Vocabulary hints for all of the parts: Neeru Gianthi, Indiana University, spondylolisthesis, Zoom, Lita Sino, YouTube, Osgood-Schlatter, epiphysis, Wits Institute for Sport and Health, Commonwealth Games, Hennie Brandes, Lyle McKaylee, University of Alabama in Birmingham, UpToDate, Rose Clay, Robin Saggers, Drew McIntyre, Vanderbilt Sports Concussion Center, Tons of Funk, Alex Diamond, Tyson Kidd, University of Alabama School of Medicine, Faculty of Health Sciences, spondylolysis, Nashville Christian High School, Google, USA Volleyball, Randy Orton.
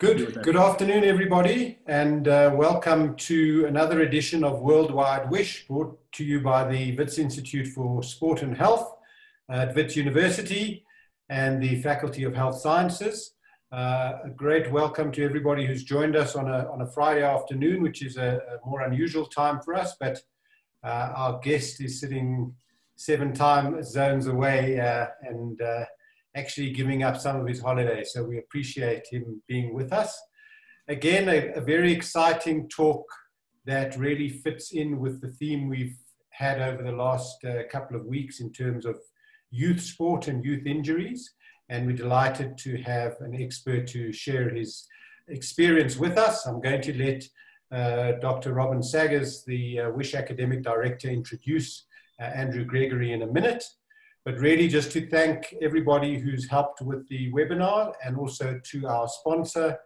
Good afternoon, everybody, and welcome to another edition of Worldwide Wish, brought to you by the Wits Institute for Sport and Health at Wits University and the Faculty of Health Sciences. A great welcome to everybody who's joined us on a Friday afternoon, which is a more unusual time for us, but our guest is sitting 7 time zones away and actually giving up some of his holiday. So we appreciate him being with us. Again, a very exciting talk that really fits in with the theme we've had over the last couple of weeks in terms of youth sport and youth injuries. And we're delighted to have an expert to share his experience with us. I'm going to let Dr. Robin Saggers, the WISH Academic Director, introduce Andrew Gregory in a minute. But really just to thank everybody who's helped with the webinar, and also to our sponsor,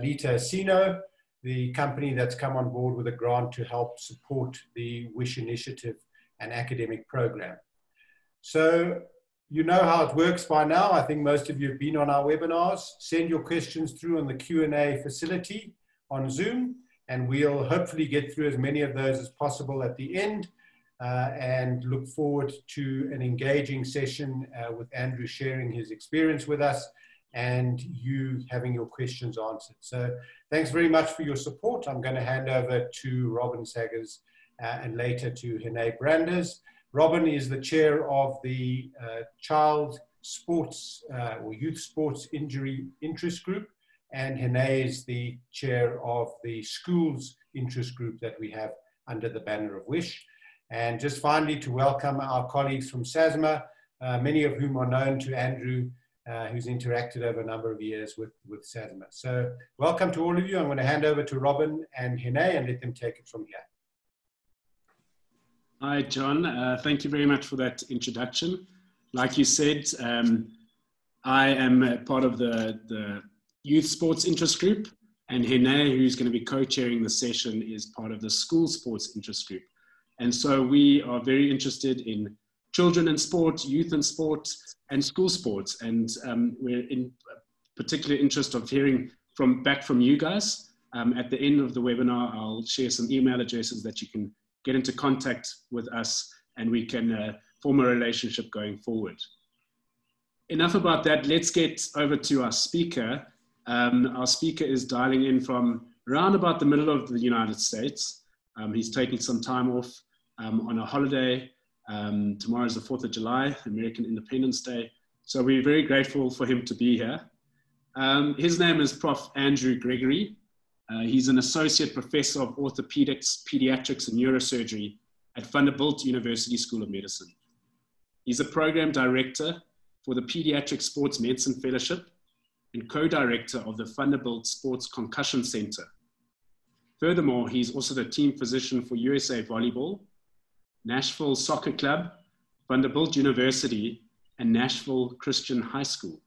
Lita Sino, the company that's come on board with a grant to help support the WISH initiative and academic program. So you know how it works by now. I think most of you have been on our webinars. Send your questions through on the Q&A facility on Zoom, and we'll hopefully get through as many of those as possible at the end. And look forward to an engaging session with Andrew sharing his experience with us and you having your questions answered. So thanks very much for your support. I'm going to hand over to Robin Saggers and later to Hennie Brandes. Robin is the chair of the Child Sports or Youth Sports Injury Interest Group, and Hennie is the chair of the Schools Interest Group that we have under the banner of WISH. And just finally to welcome our colleagues from SASMA, many of whom are known to Andrew, who's interacted over a number of years with SASMA. So welcome to all of you. I'm going to hand over to Robin and Hennie and let them take it from here. Hi, John. Thank you very much for that introduction. Like you said, I am part of the Youth Sports Interest Group, and Hennie, who's going to be co-chairing the session, is part of the School Sports Interest Group. And so we are very interested in children and sport, youth and sport, and school sports. And we're in particular interest of hearing back from you guys. At the end of the webinar, I'll share some email addresses that you can get into contact with us, and we can form a relationship going forward. Enough about that. Let's get over to our speaker. Our speaker is dialing in from around about the middle of the United States. He's taking some time off on a holiday. Tomorrow is the 4th of July, American Independence Day. So we're very grateful for him to be here. His name is Prof. Andrew Gregory. He's an Associate Professor of Orthopedics, Pediatrics and Neurosurgery at Vanderbilt University School of Medicine. He's a Program Director for the Pediatric Sports Medicine Fellowship and Co-Director of the Vanderbilt Sports Concussion Center. Furthermore, he's also the team physician for USA Volleyball, Nashville Soccer Club, Vanderbilt University, and Nashville Christian High School.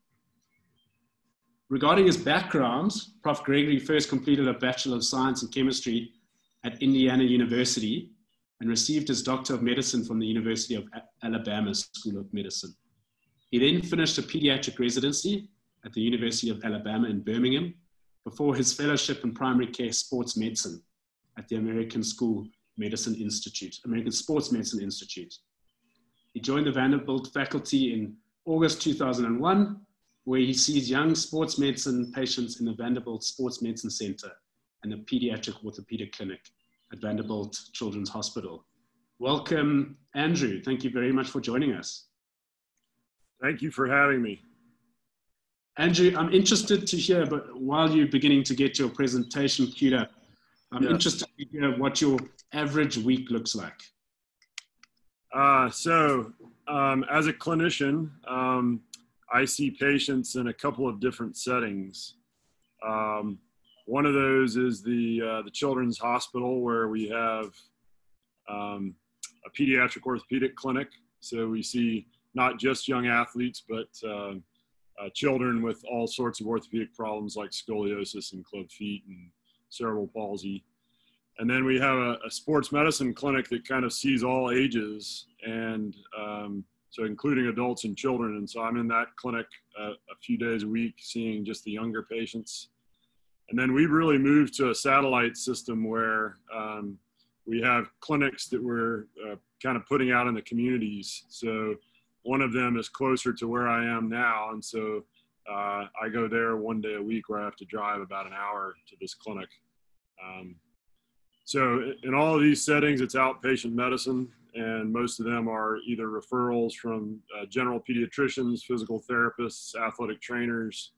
Regarding his background, Prof. Gregory first completed a Bachelor of Science in Chemistry at Indiana University and received his Doctor of Medicine from the University of Alabama School of Medicine. He then finished a pediatric residency at the University of Alabama in Birmingham, before his fellowship in primary care sports medicine at the American Sports Medicine Institute. He joined the Vanderbilt faculty in August 2001, where he sees young sports medicine patients in the Vanderbilt Sports Medicine Center and the Pediatric Orthopedic Clinic at Vanderbilt Children's Hospital. Welcome, Andrew. Thank you very much for joining us. Thank you for having me. Andrew, I'm interested to hear, but while you're beginning to get your presentation queued up, I'm interested to hear what your average week looks like. As a clinician, I see patients in a couple of different settings. One of those is the Children's Hospital, where we have a pediatric orthopedic clinic. So we see not just young athletes, but children with all sorts of orthopedic problems like scoliosis and club feet and cerebral palsy. And then we have a sports medicine clinic that kind of sees all ages, and so including adults and children. And so I'm in that clinic a few days a week, seeing just the younger patients. And then we really moved to a satellite system where we have clinics that we're kind of putting out in the communities. So one of them is closer to where I am now. And so I go there one day a week where I have to drive about an hour to this clinic. So in all of these settings, it's outpatient medicine, and most of them are either referrals from general pediatricians, physical therapists, athletic trainers,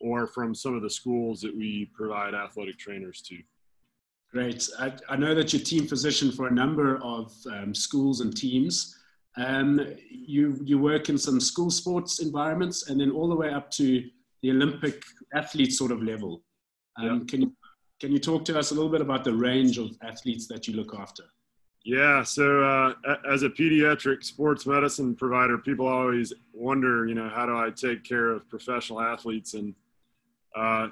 or from some of the schools that we provide athletic trainers to. Great. I know that you're team physician for a number of schools and teams. You work in some school sports environments and then all the way up to the Olympic athlete sort of level. Yep. Can you talk to us a little bit about the range of athletes that you look after? Yeah, so as a pediatric sports medicine provider, people always wonder, you know, how do I take care of professional athletes? And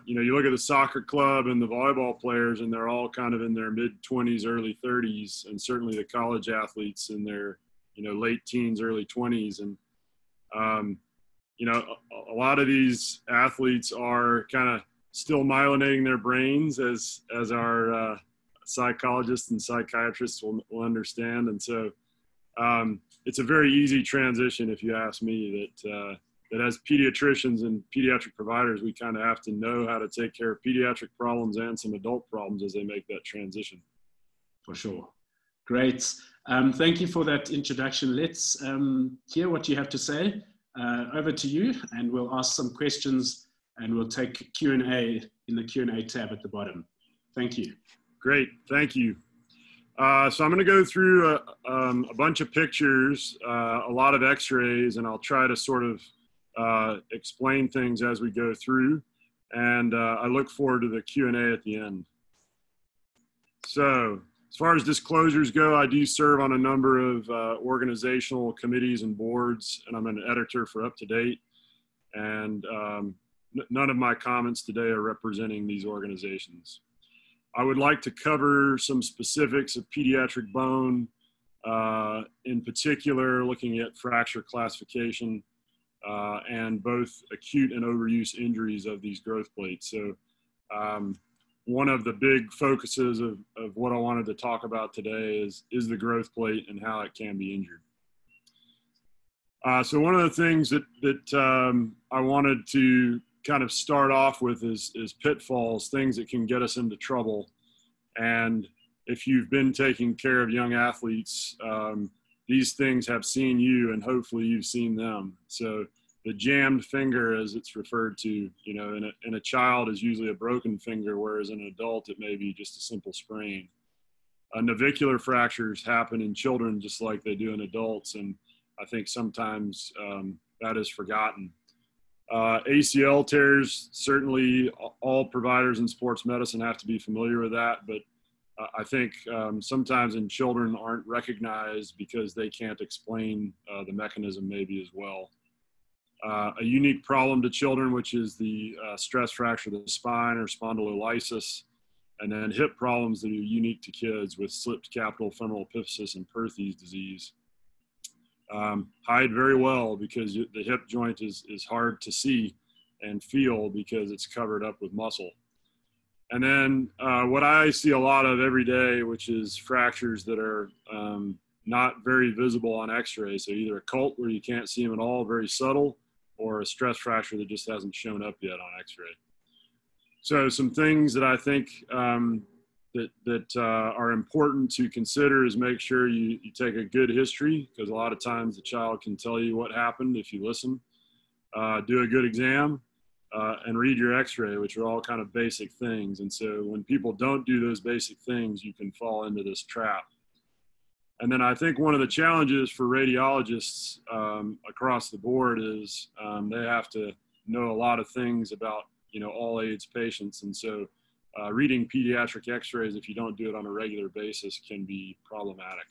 you know, you look at the soccer club and the volleyball players, and they're all kind of in their mid-20s, early 30s, and certainly the college athletes in their, you know, late teens, early 20s. And, you know, a lot of these athletes are kind of still myelinating their brains, as our psychologists and psychiatrists will understand. And so it's a very easy transition, if you ask me, that as pediatricians and pediatric providers, we kind of have to know how to take care of pediatric problems and some adult problems as they make that transition. For sure. Great. Thank you for that introduction. Let's hear what you have to say. Over to you, and we'll ask some questions, and we'll take Q&A in the Q&A tab at the bottom. Thank you. Great. Thank you. So I'm going to go through a bunch of pictures, a lot of x-rays, and I'll try to sort of explain things as we go through, and I look forward to the Q&A at the end. So as far as disclosures go, I do serve on a number of organizational committees and boards, and I'm an editor for UpToDate, and none of my comments today are representing these organizations. I would like to cover some specifics of pediatric bone, in particular looking at fracture classification, and both acute and overuse injuries of these growth plates. So one of the big focuses of what I wanted to talk about today is the growth plate and how it can be injured. So one of the things that I wanted to kind of start off with is pitfalls, things that can get us into trouble. And if you've been taking care of young athletes, these things have seen you, and hopefully you've seen them. So the jammed finger, as it's referred to, you know, in a child is usually a broken finger, whereas in an adult, it may be just a simple sprain. Navicular fractures happen in children just like they do in adults, and I think sometimes that is forgotten. ACL tears, certainly all providers in sports medicine have to be familiar with that, but I think sometimes in children aren't recognized because they can't explain the mechanism maybe as well. A unique problem to children, which is the stress fracture of the spine or spondylolysis, and then hip problems that are unique to kids with slipped capital femoral epiphysis and Perthes disease. Hide very well because the hip joint is hard to see and feel because it's covered up with muscle. And then what I see a lot of every day, which is fractures that are not very visible on x-ray. So either a cult where you can't see them at all, very subtle, or a stress fracture that just hasn't shown up yet on x-ray. So some things that I think that are important to consider is make sure you take a good history, because a lot of times the child can tell you what happened if you listen. Do a good exam and read your x-ray, which are all kind of basic things. And so when people don't do those basic things, you can fall into this trap. And then I think one of the challenges for radiologists across the board is they have to know a lot of things about, you know, all age patients. And so reading pediatric x-rays, if you don't do it on a regular basis, can be problematic.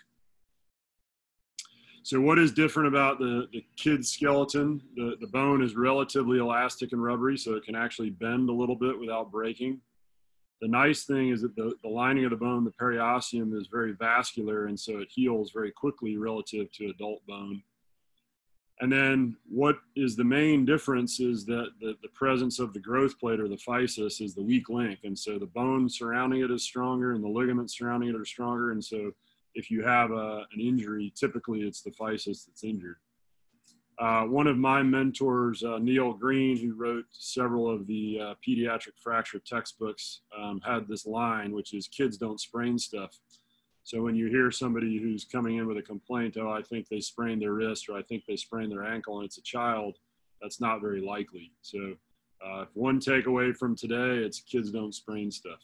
So what is different about the kid's skeleton? The bone is relatively elastic and rubbery, so it can actually bend a little bit without breaking. The nice thing is that the lining of the bone, the periosteum, is very vascular, and so it heals very quickly relative to adult bone. And then what is the main difference is that the presence of the growth plate or the physis is the weak link. And so the bone surrounding it is stronger and the ligaments surrounding it are stronger. And so if you have an injury, typically it's the physis that's injured. One of my mentors, Neil Green, who wrote several of the pediatric fracture textbooks, had this line, which is kids don't sprain stuff. So when you hear somebody who's coming in with a complaint, oh, I think they sprained their wrist or I think they sprained their ankle and it's a child, that's not very likely. So if one takeaway from today, it's kids don't sprain stuff.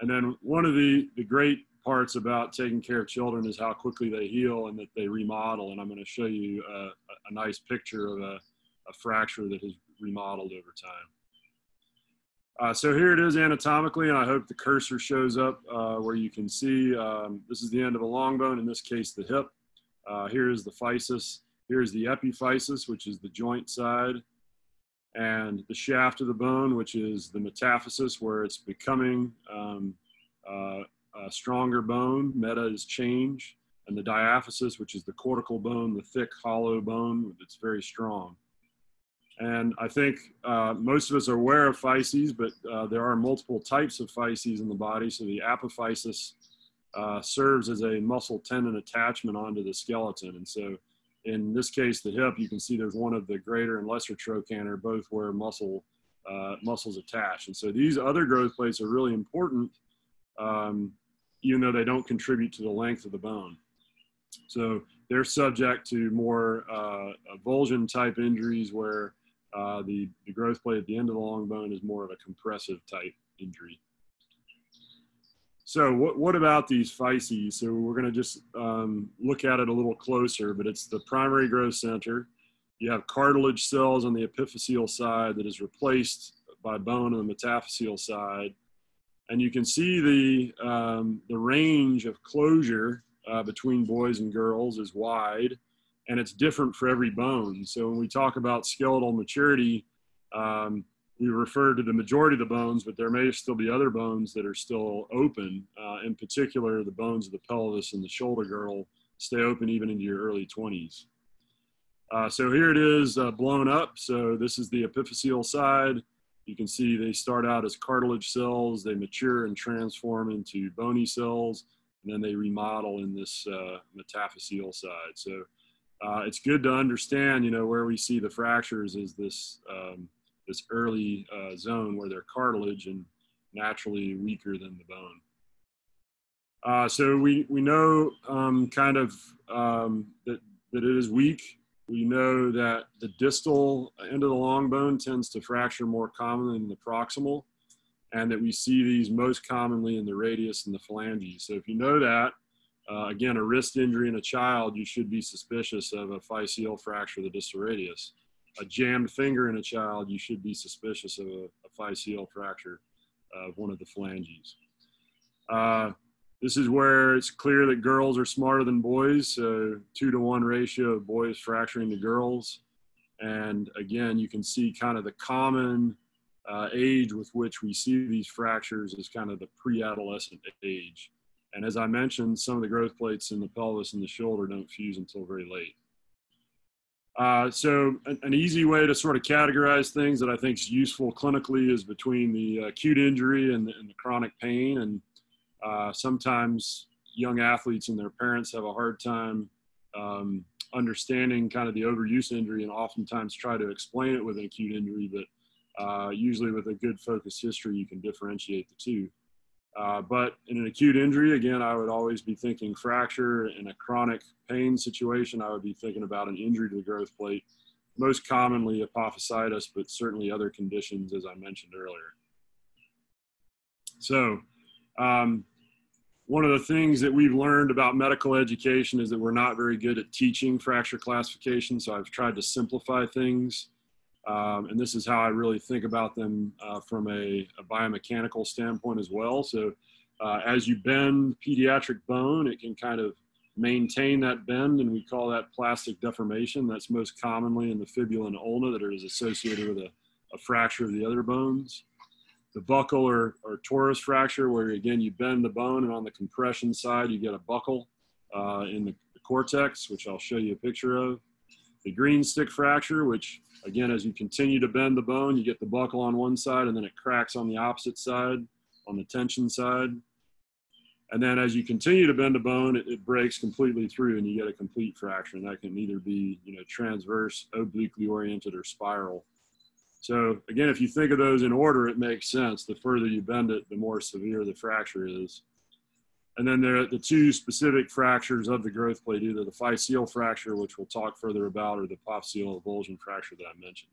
And then one of the great parts about taking care of children is how quickly they heal and that they remodel. And I'm going to show you a nice picture of a fracture that has remodeled over time. So here it is anatomically, and I hope the cursor shows up where you can see this is the end of a long bone, in this case the hip. Here is the physis. Here is the epiphysis, which is the joint side, and the shaft of the bone, which is the metaphysis, where it's becoming a stronger bone. Meta is change, and the diaphysis, which is the cortical bone, the thick, hollow bone that's very strong. And I think most of us are aware of physes, but there are multiple types of physes in the body. So the apophysis serves as a muscle tendon attachment onto the skeleton. And so in this case, the hip, you can see there's one of the greater and lesser trochanter, both where muscles attach. And so these other growth plates are really important, even though they don't contribute to the length of the bone. So they're subject to more avulsion type injuries where the growth plate at the end of the long bone is more of a compressive type injury. So what about these physes? So we're going to just look at it a little closer, but it's the primary growth center. You have cartilage cells on the epiphyseal side that is replaced by bone on the metaphyseal side. And you can see the range of closure between boys and girls is wide, and it's different for every bone. So when we talk about skeletal maturity, we refer to the majority of the bones, but there may still be other bones that are still open. In particular, the bones of the pelvis and the shoulder girdle stay open even into your early 20s. So here it is blown up. So this is the epiphyseal side. You can see they start out as cartilage cells. They mature and transform into bony cells. And then they remodel in this metaphyseal side. So it's good to understand, you know, where we see the fractures is this, this early zone where they're cartilage and naturally weaker than the bone. So we know kind of that it is weak. We know that the distal end of the long bone tends to fracture more commonly than the proximal, and that we see these most commonly in the radius and the phalanges. So if you know that, again, a wrist injury in a child, you should be suspicious of a physeal fracture of the distal radius. A jammed finger in a child, you should be suspicious of a physeal fracture of one of the phalanges. This is where it's clear that girls are smarter than boys, so 2-to-1 ratio of boys fracturing to girls. And again, you can see kind of the common age with which we see these fractures is kind of the pre-adolescent age. And as I mentioned, some of the growth plates in the pelvis and the shoulder don't fuse until very late. So an easy way to sort of categorize things that I think is useful clinically is between the acute injury and the chronic pain. And sometimes young athletes and their parents have a hard time understanding kind of the overuse injury and oftentimes try to explain it with an acute injury, but usually with a good focused history, you can differentiate the two. But in an acute injury, again, I would always be thinking fracture. In a chronic pain situation, I would be thinking about an injury to the growth plate, most commonly apophysitis, but certainly other conditions, as I mentioned earlier. So one of the things that we've learned about medical education is that we're not very good at teaching fracture classification, so I've tried to simplify things. And this is how I really think about them from a biomechanical standpoint as well. So as you bend pediatric bone, it can kind of maintain that bend, and we call that plastic deformation. That's most commonly in the fibula and ulna that is associated with a fracture of the other bones. The buccal or torus fracture, where again, you bend the bone and on the compression side, you get a buckle in the cortex, which I'll show you a picture of. a green stick fracture, which again, as you continue to bend the bone, you get the buckle on one side and then it cracks on the opposite side, on the tension side. And then as you continue to bend the bone, it breaks completely through and you get a complete fracture. And that can either be, you know, transverse, obliquely oriented, or spiral. So again, if you think of those in order, it makes sense. The further you bend it, the more severe the fracture is. And then there are the two specific fractures of the growth plate, either the physeal fracture, which we'll talk further about, or the popliteal avulsion fracture that I mentioned.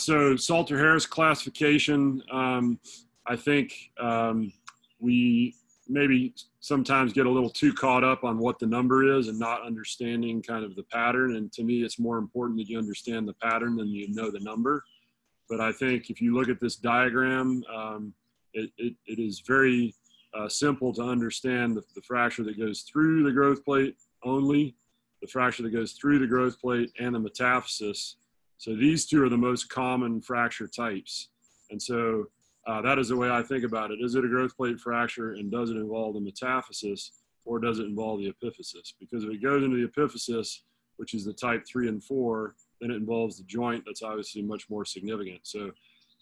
So Salter-Harris classification, I think we maybe sometimes get a little too caught up on what the number is and not understanding kind of the pattern. And to me, it's more important that you understand the pattern than you know the number. But I think if you look at this diagram, it is very simple to understand the fracture that goes through the growth plate only, the fracture that goes through the growth plate, and the metaphysis. So these two are the most common fracture types. And so that is the way I think about it. Is it a growth plate fracture, and does it involve the metaphysis, or does it involve the epiphysis? Because if it goes into the epiphysis, which is the type 3 and 4, then it involves the joint. That's obviously much more significant. So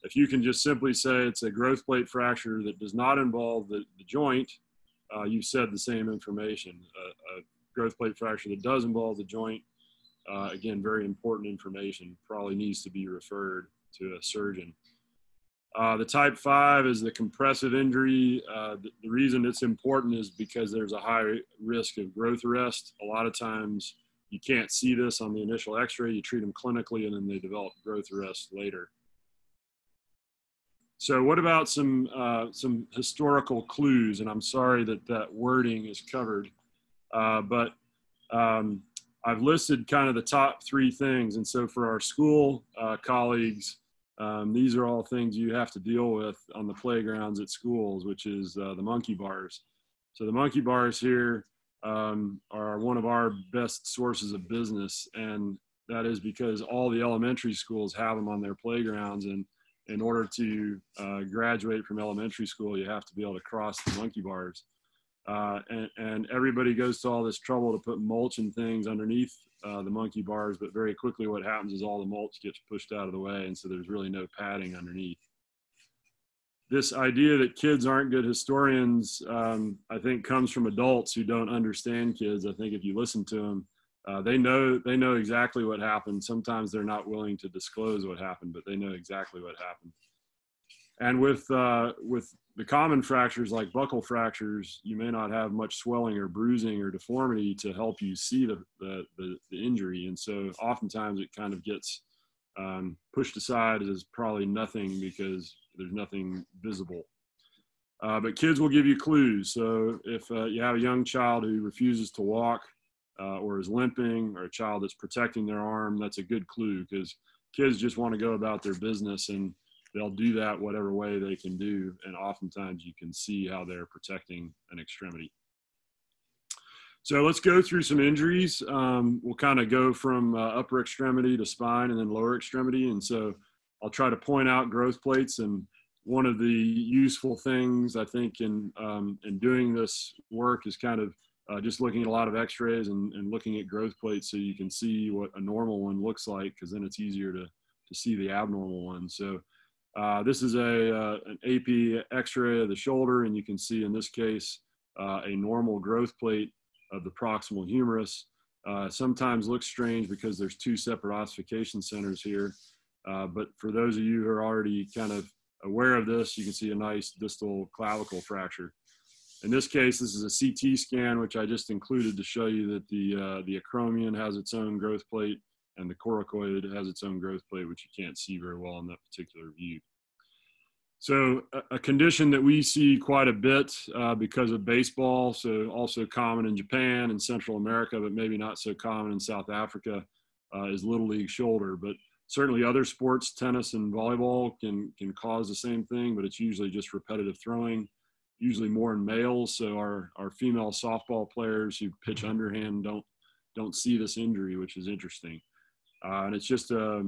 if you can just simply say it's a growth plate fracture that does not involve the joint, you've said the same information. A growth plate fracture that does involve the joint, again, very important information, probably needs to be referred to a surgeon. The type 5 is the compressive injury. The reason it's important is because there's a high risk of growth arrest. A lot of times you can't see this on the initial x-ray. You treat them clinically and then they develop growth arrest later. So what about some historical clues? And I'm sorry that that wording is covered, but I've listed kind of the top 3 things. And so for our school colleagues, these are all things you have to deal with on the playgrounds at schools, which is the monkey bars. So the monkey bars here are one of our best sources of business. And that is because all the elementary schools have them on their playgrounds. And in order to graduate from elementary school, you have to be able to cross the monkey bars. And everybody goes to all this trouble to put mulch and things underneath the monkey bars, but very quickly what happens is all the mulch gets pushed out of the way, and so there's really no padding underneath. This idea that kids aren't good historians, I think, comes from adults who don't understand kids. I think if you listen to them, they know exactly what happened. Sometimes they're not willing to disclose what happened, but they know exactly what happened. And with the common fractures like buckle fractures, you may not have much swelling or bruising or deformity to help you see the injury. And so oftentimes it kind of gets pushed aside as probably nothing because there's nothing visible. But kids will give you clues. So if you have a young child who refuses to walk or is limping, or a child that's protecting their arm, that's a good clue, because kids just want to go about their business and they'll do that whatever way they can do, and oftentimes you can see how they're protecting an extremity. So let's go through some injuries. We'll kind of go from upper extremity to spine and then lower extremity, and so I'll try to point out growth plates. And one of the useful things I think in doing this work is kind of just looking at a lot of x-rays and looking at growth plates so you can see what a normal one looks like, because then it's easier to see the abnormal one. So this is an AP x-ray of the shoulder, and you can see in this case a normal growth plate of the proximal humerus. Sometimes looks strange because there's 2 separate ossification centers here, but for those of you who are already kind of aware of this, you can see a nice distal clavicle fracture. In this case, this is a CT scan, which I just included to show you that the acromion has its own growth plate, and the coracoid has its own growth plate, which you can't see very well in that particular view. So a condition that we see quite a bit because of baseball, so also common in Japan and Central America, but maybe not so common in South Africa, is Little League shoulder. But certainly other sports, tennis and volleyball, can cause the same thing, but it's usually just repetitive throwing, usually more in males. So our female softball players who pitch underhand don't see this injury, which is interesting. And it's just a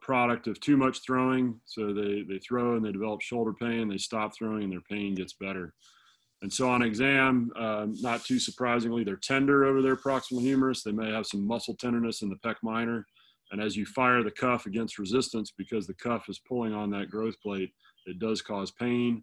product of too much throwing. So they throw and they develop shoulder pain, they stop throwing and their pain gets better. And so on exam, not too surprisingly, they're tender over their proximal humerus. They may have some muscle tenderness in the pec minor. And as you fire the cuff against resistance, because the cuff is pulling on that growth plate, it does cause pain.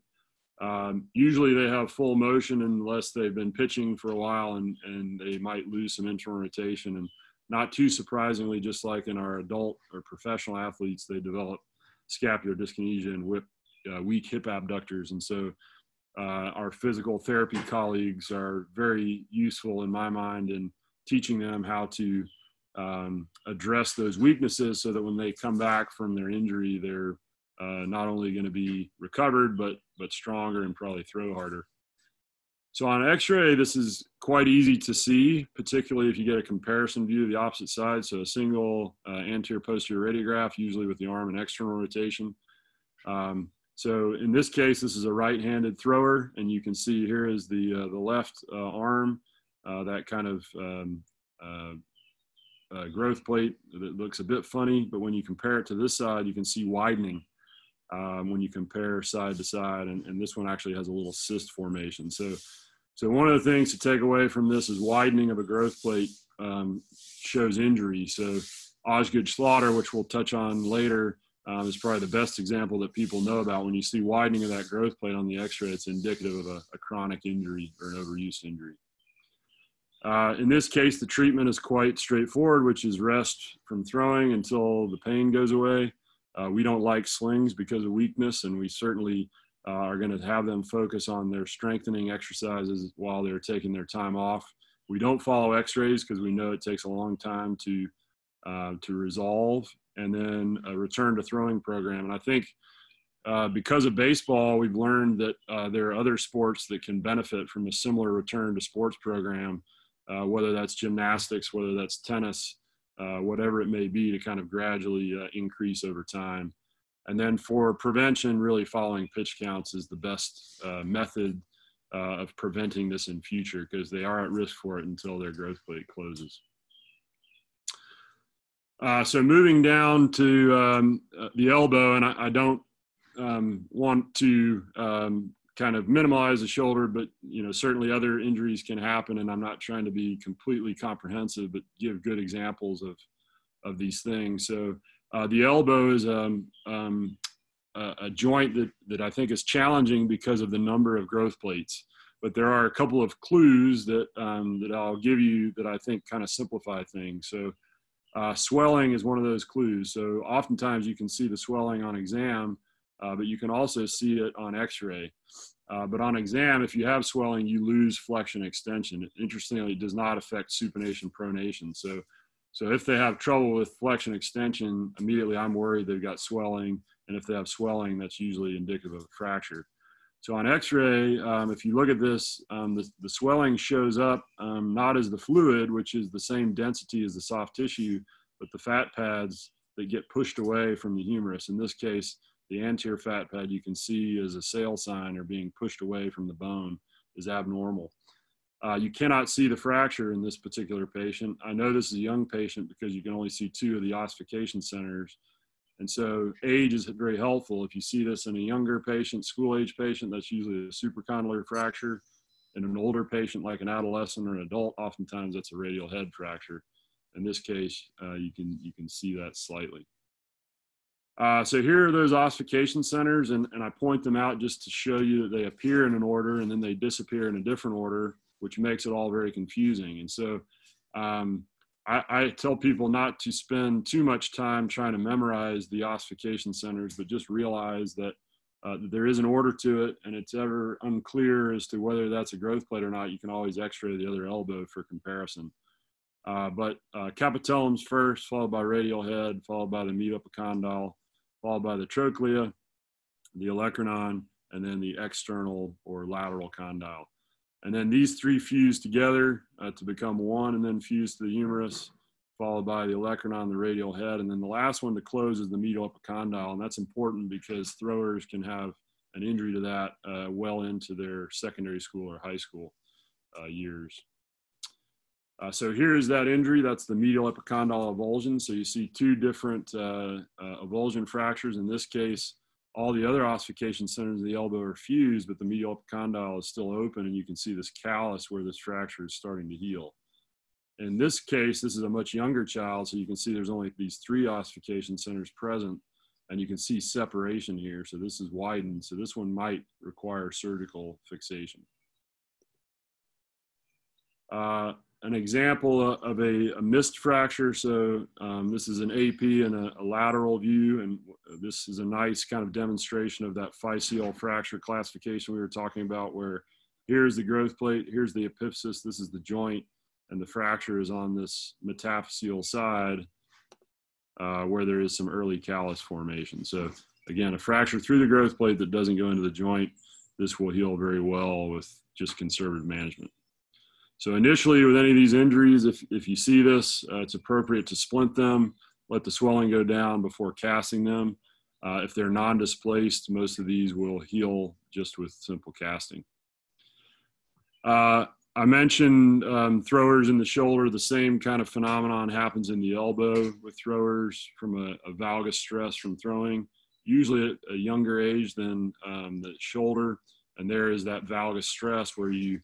Usually they have full motion unless they've been pitching for a while, and they might lose some internal rotation. And not too surprisingly, just like in our adult or professional athletes, they develop scapular dyskinesia and weak hip abductors. And so our physical therapy colleagues are very useful in my mind in teaching them how to address those weaknesses so that when they come back from their injury, they're not only going to be recovered, but stronger and probably throw harder. So on x-ray, this is quite easy to see, particularly if you get a comparison view of the opposite side. So a single anterior posterior radiograph, usually with the arm in external rotation. So in this case, this is a right-handed thrower, and you can see here is the left arm, that kind of growth plate that looks a bit funny, but when you compare it to this side, you can see widening. When you compare side to side, and this one actually has a little cyst formation. So one of the things to take away from this is widening of a growth plate shows injury. So Osgood-Schlatter, which we'll touch on later, is probably the best example that people know about. When you see widening of that growth plate on the x-ray, it's indicative of a chronic injury or an overuse injury. In this case, the treatment is quite straightforward, which is rest from throwing until the pain goes away. We don't like slings because of weakness, and we certainly are going to have them focus on their strengthening exercises while they're taking their time off. We don't follow x-rays because we know it takes a long time to resolve, and then a return to throwing program. And I think because of baseball, we've learned that there are other sports that can benefit from a similar return to sports program, whether that's gymnastics, whether that's tennis, whatever it may be, to kind of gradually increase over time. And then for prevention, really following pitch counts is the best method of preventing this in future, because they are at risk for it until their growth plate closes. So moving down to the elbow, and I don't want to kind of minimize the shoulder, but you know, certainly other injuries can happen, and I'm not trying to be completely comprehensive, but give good examples of these things. So the elbow is a joint that I think is challenging because of the number of growth plates, but there are a couple of clues that I'll give you that I think kind of simplify things. So swelling is one of those clues. So oftentimes you can see the swelling on exam, but you can also see it on x-ray. But on exam, if you have swelling, you lose flexion extension. Interestingly, it does not affect supination pronation. So if they have trouble with flexion extension, immediately I'm worried they've got swelling. And if they have swelling, that's usually indicative of a fracture. So on x-ray, if you look at this, the swelling shows up not as the fluid, which is the same density as the soft tissue, but the fat pads that get pushed away from the humerus. In this case, the anterior fat pad, you can see as a sail sign or being pushed away from the bone, is abnormal. You cannot see the fracture in this particular patient. I know this is a young patient because you can only see 2 of the ossification centers. And so age is very helpful. If you see this in a younger patient, school-age patient, that's usually a supracondylar fracture. In an older patient, like an adolescent or an adult, oftentimes that's a radial head fracture. In this case, you can see that slightly. So here are those ossification centers, and I point them out just to show you that they appear in an order and then they disappear in a different order, which makes it all very confusing. And so I tell people not to spend too much time trying to memorize the ossification centers, but just realize that there is an order to it, and it's ever unclear as to whether that's a growth plate or not. You can always x-ray the other elbow for comparison. But capitellum's first, followed by radial head, followed by the medial epicondyle, followed by the trochlea, the olecranon, and then the external or lateral condyle. And then these 3 fuse together to become one, and then fuse to the humerus, followed by the olecranon, the radial head, and then the last one to close is the medial epicondyle. And that's important because throwers can have an injury to that well into their secondary school or high school years. So here's that injury. That's the medial epicondyle avulsion. So you see 2 different avulsion fractures. In this case, all the other ossification centers of the elbow are fused, but the medial epicondyle is still open, and you can see this callus where this fracture is starting to heal. In this case, this is a much younger child, so you can see there's only these three ossification centers present, and you can see separation here. So this is widened, so this one might require surgical fixation. An example of a missed fracture, so this is an AP and a lateral view, and this is a nice kind of demonstration of that physeal fracture classification we were talking about, where here's the growth plate, here's the epiphysis, this is the joint, and the fracture is on this metaphyseal side where there is some early callus formation. So again, a fracture through the growth plate that doesn't go into the joint, this will heal very well with just conservative management. So initially with any of these injuries, if you see this, it's appropriate to splint them, let the swelling go down before casting them. If they're non-displaced, most of these will heal just with simple casting. I mentioned throwers in the shoulder. The same kind of phenomenon happens in the elbow with throwers from a valgus stress from throwing, usually at a younger age than the shoulder. And there is that valgus stress where you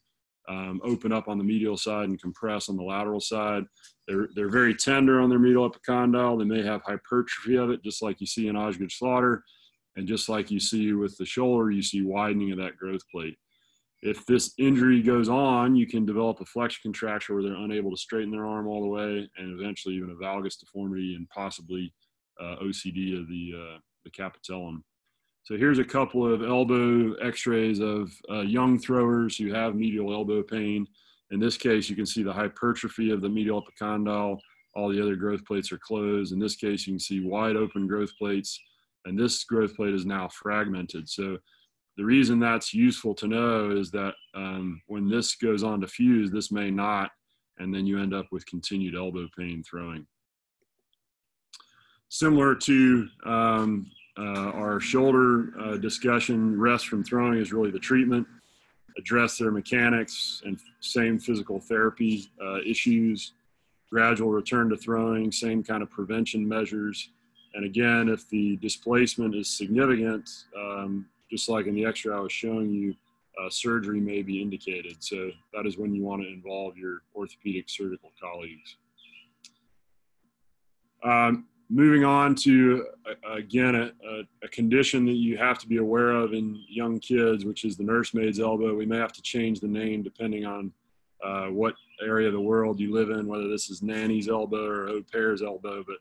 open up on the medial side and compress on the lateral side. They're very tender on their medial epicondyle. They may have hypertrophy of it, just like you see in Osgood-Schlatter. And just like you see with the shoulder, you see widening of that growth plate. If this injury goes on, you can develop a flexor contracture where they're unable to straighten their arm all the way, and eventually even a valgus deformity and possibly OCD of the capitellum. So here's a couple of elbow x-rays of young throwers who have medial elbow pain. In this case, you can see the hypertrophy of the medial epicondyle. All the other growth plates are closed. In this case, you can see wide open growth plates, and this growth plate is now fragmented. So the reason that's useful to know is that when this goes on to fuse, this may not, and then you end up with continued elbow pain throwing. Similar to our shoulder discussion, rest from throwing is really the treatment. Address their mechanics and same physical therapy issues, gradual return to throwing, same kind of prevention measures. And again, if the displacement is significant, just like in the x-ray I was showing you, surgery may be indicated. So that is when you want to involve your orthopedic surgical colleagues. Moving on to, again, a condition that you have to be aware of in young kids, which is the nursemaid's elbow. We may have to change the name depending on what area of the world you live in, whether this is nanny's elbow or au pair's elbow. But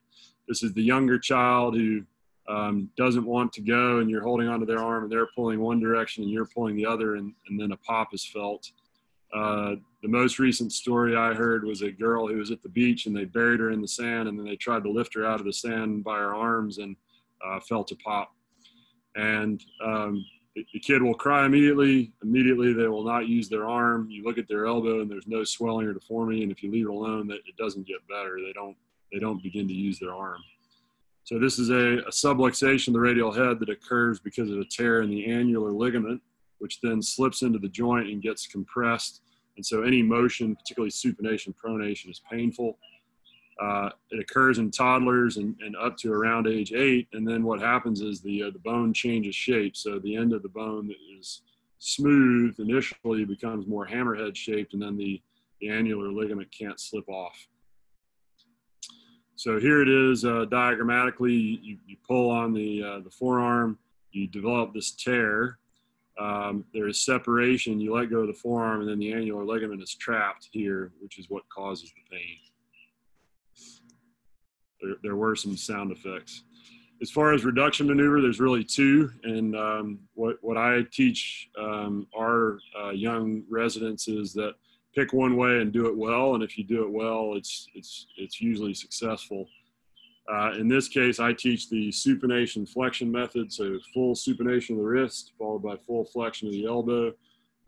this is the younger child who doesn't want to go, and you're holding onto their arm, and they're pulling one direction, and you're pulling the other, and then a pop is felt. The most recent story I heard was a girl who was at the beach, and they buried her in the sand, and then they tried to lift her out of the sand by her arms and felt a pop. And the kid will cry immediately. Immediately, they will not use their arm. You look at their elbow, and there's no swelling or deformity, and if you leave it alone, it doesn't get better. They don't begin to use their arm. So this is a subluxation of the radial head that occurs because of a tear in the annular ligament, which then slips into the joint and gets compressed. And so any motion, particularly supination, pronation, is painful. It occurs in toddlers and up to around age 8. And then what happens is the bone changes shape. So the end of the bone that is smooth initially becomes more hammerhead shaped, and then the annular ligament can't slip off. So here it is diagrammatically. You pull on the forearm, you develop this tear. There is separation, you let go of the forearm, and then the annular ligament is trapped here, which is what causes the pain. There were some sound effects. As far as reduction maneuver, there's really two, and what I teach our young residents is that pick one way and do it well, and if you do it well, it's usually successful. In this case, I teach the supination flexion method, so full supination of the wrist followed by full flexion of the elbow.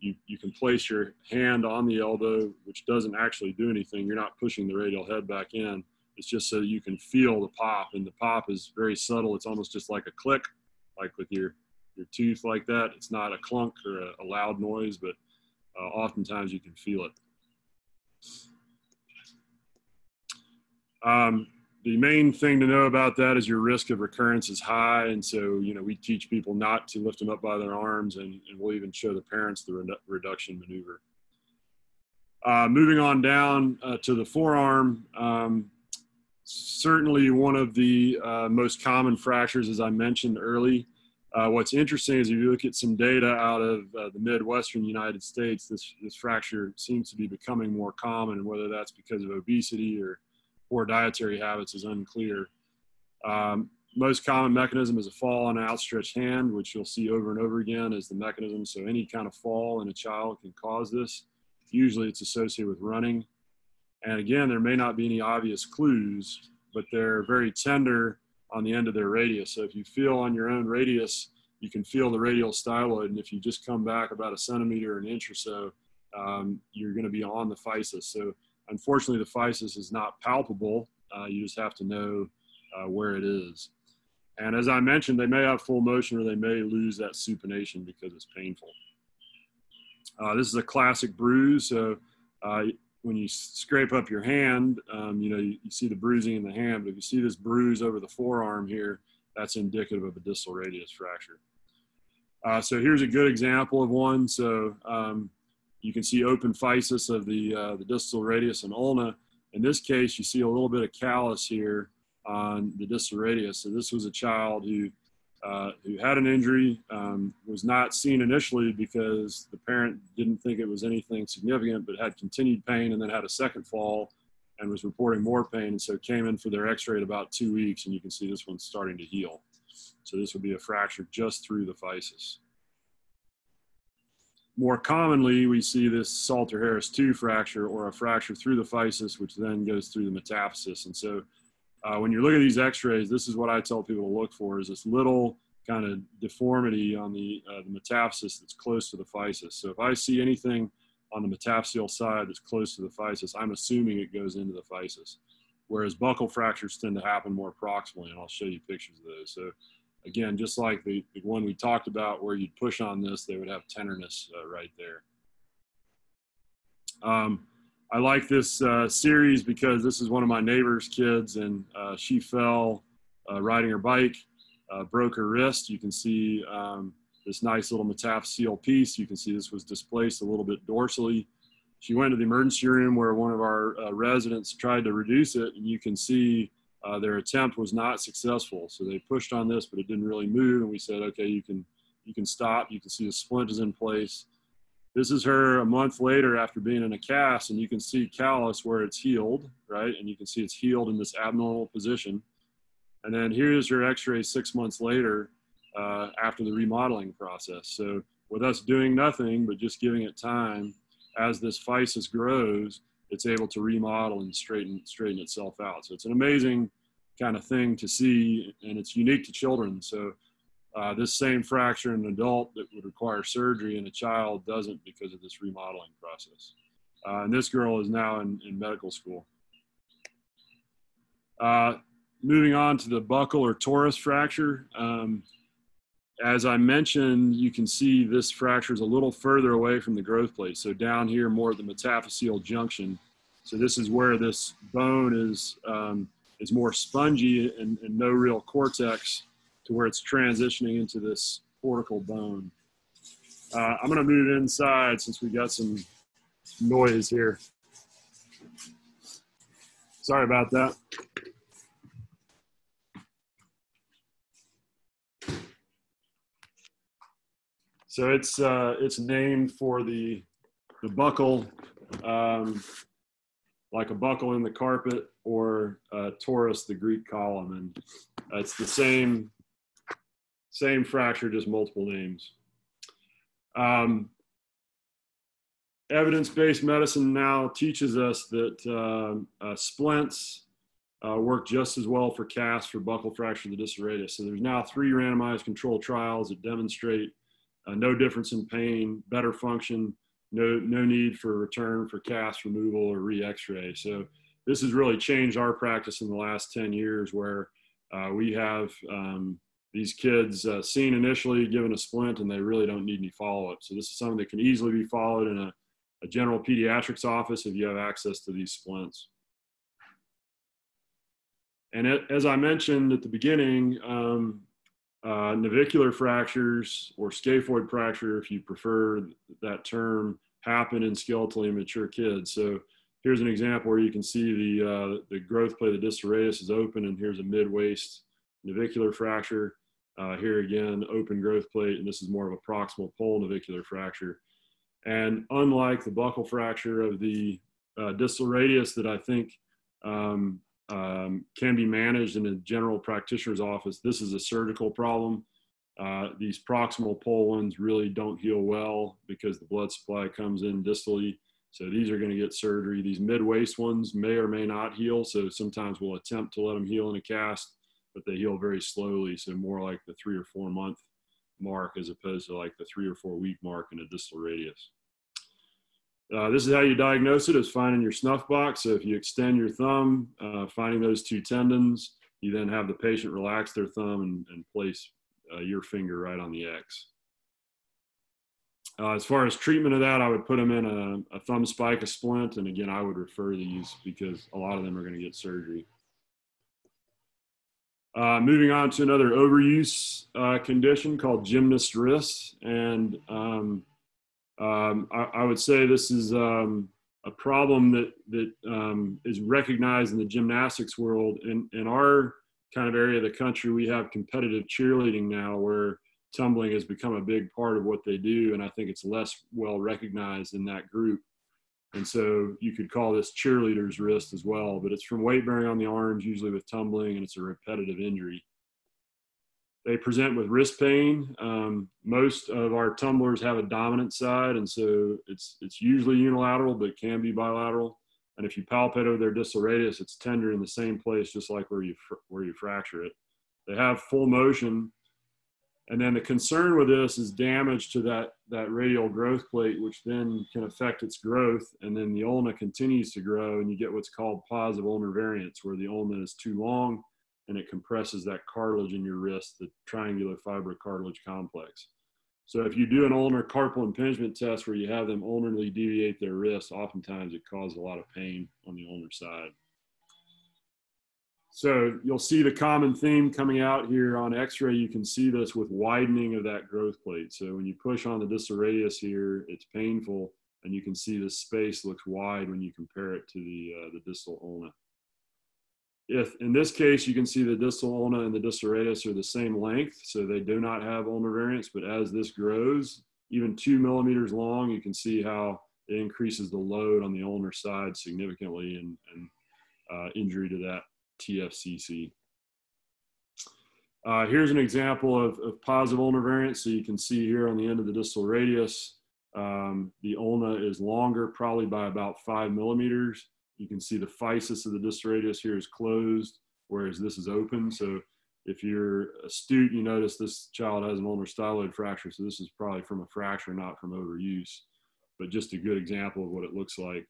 You can place your hand on the elbow, which doesn't actually do anything. You're not pushing the radial head back in. It's just so you can feel the pop, and the pop is very subtle. It's almost just like a click, like with your tooth like that. It's not a clunk or a loud noise, but oftentimes you can feel it. The main thing to know about that is your risk of recurrence is high. And so, you know, we teach people not to lift them up by their arms, and we'll even show the parents the reduction maneuver. Moving on down to the forearm, certainly one of the most common fractures, as I mentioned early. What's interesting is if you look at some data out of the Midwestern United States, this fracture seems to be becoming more common, whether that's because of obesity or poor dietary habits is unclear. Most common mechanism is a fall on an outstretched hand, which you'll see over and over again as the mechanism. So any kind of fall in a child can cause this. Usually it's associated with running. And again, there may not be any obvious clues, but they're very tender on the end of their radius. So if you feel on your own radius, you can feel the radial styloid. And if you just come back about a centimeter, an inch or so, you're going to be on the physis. So unfortunately, the physis is not palpable. You just have to know where it is. And as I mentioned, they may have full motion or they may lose that supination because it's painful. This is a classic bruise. So when you scrape up your hand, you know, you see the bruising in the hand, but if you see this bruise over the forearm here, that's indicative of a distal radius fracture. So here's a good example of one. So you can see open physis of the distal radius and ulna. In this case, you see a little bit of callus here on the distal radius. So this was a child who had an injury, was not seen initially because the parent didn't think it was anything significant, but had continued pain and then had a second fall and was reporting more pain. And so came in for their x-ray at about 2 weeks, and you can see this one's starting to heal. So this would be a fracture just through the physis. More commonly, we see this Salter-Harris 2 fracture, or a fracture through the physis, which then goes through the metaphysis. And so when you look at these x-rays, this is what I tell people to look for, is this little kind of deformity on the metaphysis that's close to the physis. So if I see anything on the metaphyseal side that's close to the physis, I'm assuming it goes into the physis, whereas buckle fractures tend to happen more proximally, and I'll show you pictures of those. So, again, just like the one we talked about where you'd push on this, they would have tenderness right there. I like this series because this is one of my neighbor's kids, and she fell riding her bike, broke her wrist. You can see this nice little metaphyseal piece. You can see this was displaced a little bit dorsally. She went to the emergency room where one of our residents tried to reduce it, and you can see their attempt was not successful. So they pushed on this, but it didn't really move. And we said, okay, you can stop. You can see the splint is in place. This is her a month later after being in a cast, and you can see callus where it's healed, right? And you can see it's healed in this abnormal position. And then here's her x-ray 6 months later after the remodeling process. So with us doing nothing, but just giving it time, as this physis grows, it's able to remodel and straighten itself out. So it's an amazing kind of thing to see, and it's unique to children. So this same fracture in an adult that would require surgery in a child doesn't, because of this remodeling process. And this girl is now in medical school. Moving on to the buckle or torus fracture. As I mentioned, you can see this fracture is a little further away from the growth plate. So down here, more at the metaphyseal junction. So this is where this bone is more spongy and no real cortex, to where it's transitioning into this cortical bone. I'm going to move inside since we got some noise here. Sorry about that. So it's named for the buckle, like a buckle in the carpet, or torus, the Greek column, and it's the same fracture, just multiple names. Evidence-based medicine now teaches us that splints work just as well for casts for buckle fracture of the distal radius. So there's now 3 randomized controlled trials that demonstrate no difference in pain, better function, no need for return for cast removal or re-x-ray. So this has really changed our practice in the last 10 years, where we have these kids seen initially, given a splint, and they really don't need any follow-up. So this is something that can easily be followed in a general pediatrics office if you have access to these splints. And as I mentioned at the beginning, navicular fractures, or scaphoid fracture, if you prefer that term, happen in skeletally immature kids. So here's an example where you can see the growth plate of the distal radius is open, and here's a mid-waist navicular fracture. Here again, open growth plate, and this is more of a proximal pole navicular fracture. And unlike the buccal fracture of the distal radius that I think can be managed in a general practitioner's office, this is a surgical problem. These proximal pole ones really don't heal well because the blood supply comes in distally. So these are going to get surgery. These mid-waist ones may or may not heal. So sometimes we'll attempt to let them heal in a cast, but they heal very slowly. So more like the 3 or 4 month mark as opposed to like the 3 or 4 week mark in a distal radius. This is how you diagnose it, is finding your snuff box. So if you extend your thumb, finding those two tendons, you then have the patient relax their thumb and place your finger right on the X. As far as treatment of that, I would put them in a thumb spica splint. And again, I would refer these because a lot of them are going to get surgery. Moving on to another overuse condition called gymnast wrists. And I would say this is a problem that is recognized in the gymnastics world. In our kind of area of the country, we have competitive cheerleading now, where tumbling has become a big part of what they do, and I think it's less well recognized in that group. And so you could call this cheerleader's wrist as well, but it's from weight bearing on the arms, usually with tumbling, and it's a repetitive injury. They present with wrist pain. Most of our tumblers have a dominant side, and so it's usually unilateral, but can be bilateral. And if you palpate over their distal radius, it's tender in the same place, just like where you fracture it. They have full motion. And then the concern with this is damage to that radial growth plate, which then can affect its growth. And then the ulna continues to grow, and you get what's called positive ulnar variance, where the ulna is too long and it compresses that cartilage in your wrist, the triangular fibrocartilage complex. So if you do an ulnar carpal impingement test where you have them ulnarly deviate their wrist, oftentimes it causes a lot of pain on the ulnar side. So you'll see the common theme coming out here on x-ray. You can see this with widening of that growth plate. So when you push on the distal radius here, it's painful, and you can see the space looks wide when you compare it to the distal ulna. If in this case, you can see the distal ulna and the distal radius are the same length, so they do not have ulnar variance, but as this grows, even 2 millimeters long, you can see how it increases the load on the ulnar side significantly and injury to that TFCC. Here's an example of positive ulnar variance. So you can see here on the end of the distal radius, the ulna is longer, probably by about 5 millimeters. You can see the physis of the distal radius here is closed, whereas this is open. So if you're astute, you notice this child has an ulnar styloid fracture. So this is probably from a fracture, not from overuse, but just a good example of what it looks like.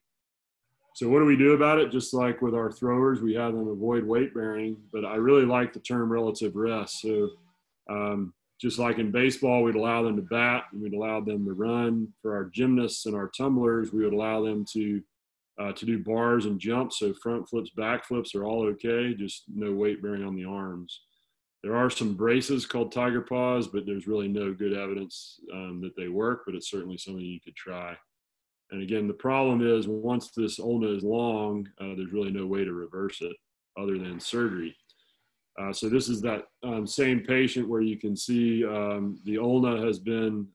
So what do we do about it? Just like with our throwers, we have them avoid weight bearing, but I really like the term relative rest. So just like in baseball, we'd allow them to bat and we'd allow them to run. For our gymnasts and our tumblers, we would allow them to do bars and jumps. So front flips, back flips are all okay, just no weight bearing on the arms. There are some braces called tiger paws, but there's really no good evidence that they work, but it's certainly something you could try. And again, the problem is once this ulna is long, there's really no way to reverse it other than surgery. So this is that same patient where you can see the ulna has been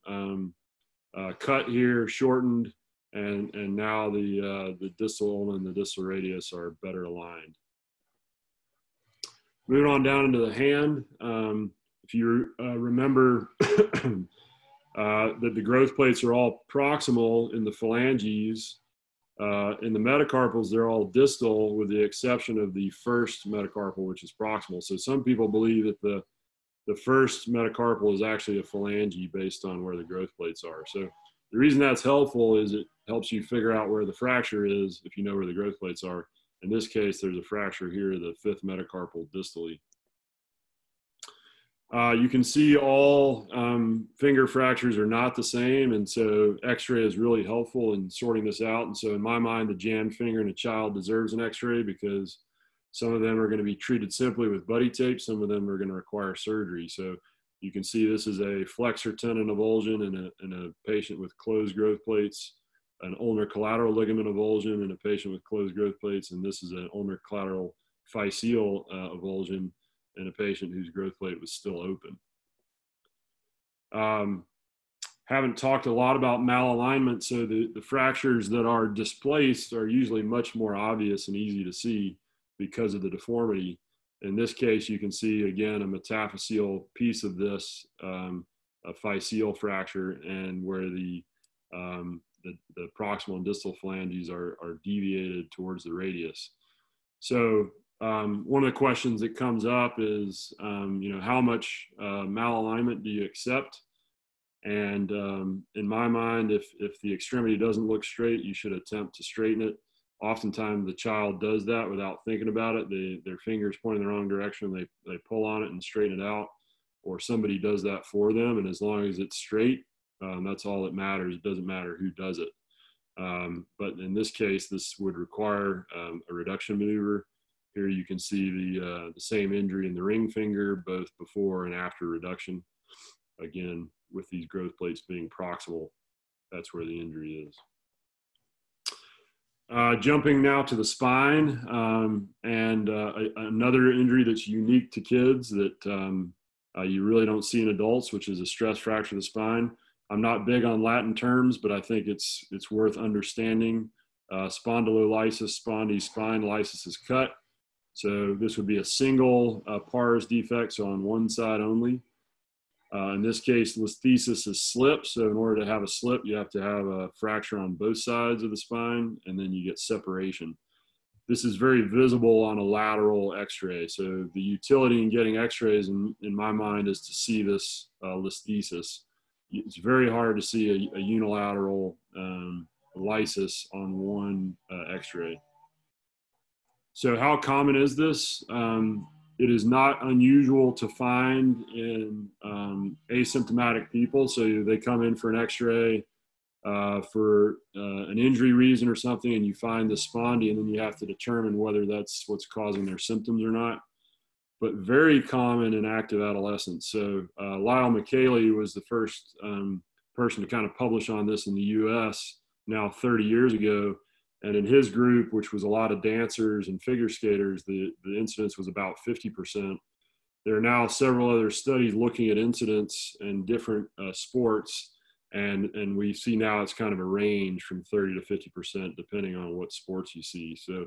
cut here, shortened, and now the distal ulna and the distal radius are better aligned. Moving on down into the hand, if you remember, that the growth plates are all proximal in the phalanges. In the metacarpals, they're all distal with the exception of the first metacarpal, which is proximal. So some people believe that the first metacarpal is actually a phalange based on where the growth plates are. So the reason that's helpful is it helps you figure out where the fracture is if you know where the growth plates are. In this case, there's a fracture here, the fifth metacarpal distally. You can see all finger fractures are not the same, and so x-ray is really helpful in sorting this out. And so in my mind, the jammed finger in a child deserves an x-ray because Some of them are going to be treated simply with buddy tape. Some of them are going to require surgery. So you can see this is a flexor tendon avulsion in a patient with closed growth plates, an ulnar collateral ligament avulsion in a patient with closed growth plates, and this is an ulnar collateral physeal avulsion in a patient whose growth plate was still open. Haven't talked a lot about malalignment, so the fractures that are displaced are usually much more obvious and easy to see because of the deformity. In this case, you can see, again, a metaphyseal piece of this, a physeal fracture, and where the proximal and distal phalanges are deviated towards the radius. So one of the questions that comes up is, you know, how much malalignment do you accept? And in my mind, if the extremity doesn't look straight, you should attempt to straighten it. Oftentimes the child does that without thinking about it. Their fingers point in the wrong direction, they pull on it and straighten it out, or somebody does that for them, and as long as it's straight, that's all that matters. It doesn't matter who does it. But in this case, this would require a reduction maneuver. Here you can see the same injury in the ring finger, both before and after reduction. Again, with these growth plates being proximal, that's where the injury is. Jumping now to the spine, and another injury that's unique to kids that you really don't see in adults, which is a stress fracture of the spine. I'm not big on Latin terms, but I think it's worth understanding. Spondylolysis, spondy, spine, lysis is cut. So this would be a single pars defect, so on one side only. In this case, listhesis is slip. So in order to have a slip, you have to have a fracture on both sides of the spine, and then you get separation. This is very visible on a lateral x-ray. So the utility in getting x-rays, in my mind, is to see this listhesis. It's very hard to see a unilateral lysis on one x-ray. So how common is this? It is not unusual to find in asymptomatic people. So they come in for an x-ray for an injury reason or something, and you find the spondy, and then you have to determine whether that's what's causing their symptoms or not. But very common in active adolescence. So Lyle McKaylee was the first person to kind of publish on this in the US now 30 years ago. And in his group, which was a lot of dancers and figure skaters, the incidence was about 50%. There are now several other studies looking at incidents in different sports, and we see now it's kind of a range from 30 to 50%, depending on what sports you see. So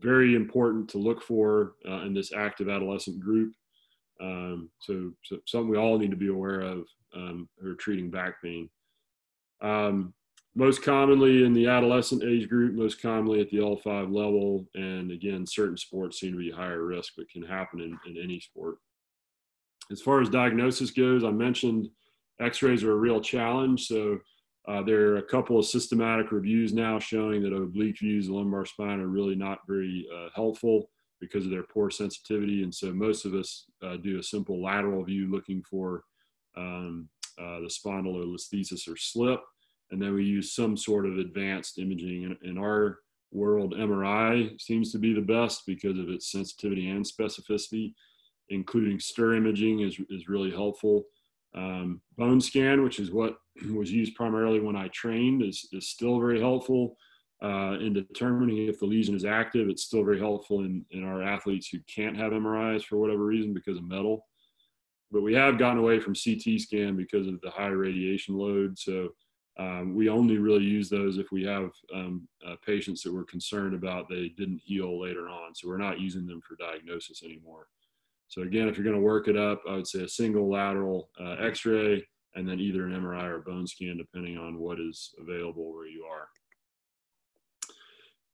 very important to look for in this active adolescent group. So something we all need to be aware of who are treating back pain. Most commonly in the adolescent age group, most commonly at the L5 level, and again, certain sports seem to be higher risk, but can happen in any sport. As far as diagnosis goes, I mentioned x-rays are a real challenge, so there are a couple of systematic reviews now showing that oblique views of the lumbar spine are really not very helpful because of their poor sensitivity, and so most of us do a simple lateral view looking for the spondylolisthesis or slip. And then we use some sort of advanced imaging. In our world, MRI seems to be the best because of its sensitivity and specificity, including stir imaging is really helpful. Bone scan, which is what was used primarily when I trained, is still very helpful in determining if the lesion is active. It's still very helpful in our athletes who can't have MRIs for whatever reason because of metal. But we have gotten away from CT scan because of the high radiation load. So we only really use those if we have patients that we're concerned about they didn't heal later on. So we're not using them for diagnosis anymore. So again, if you're going to work it up, I would say a single lateral x-ray and then either an MRI or bone scan, depending on what is available where you are.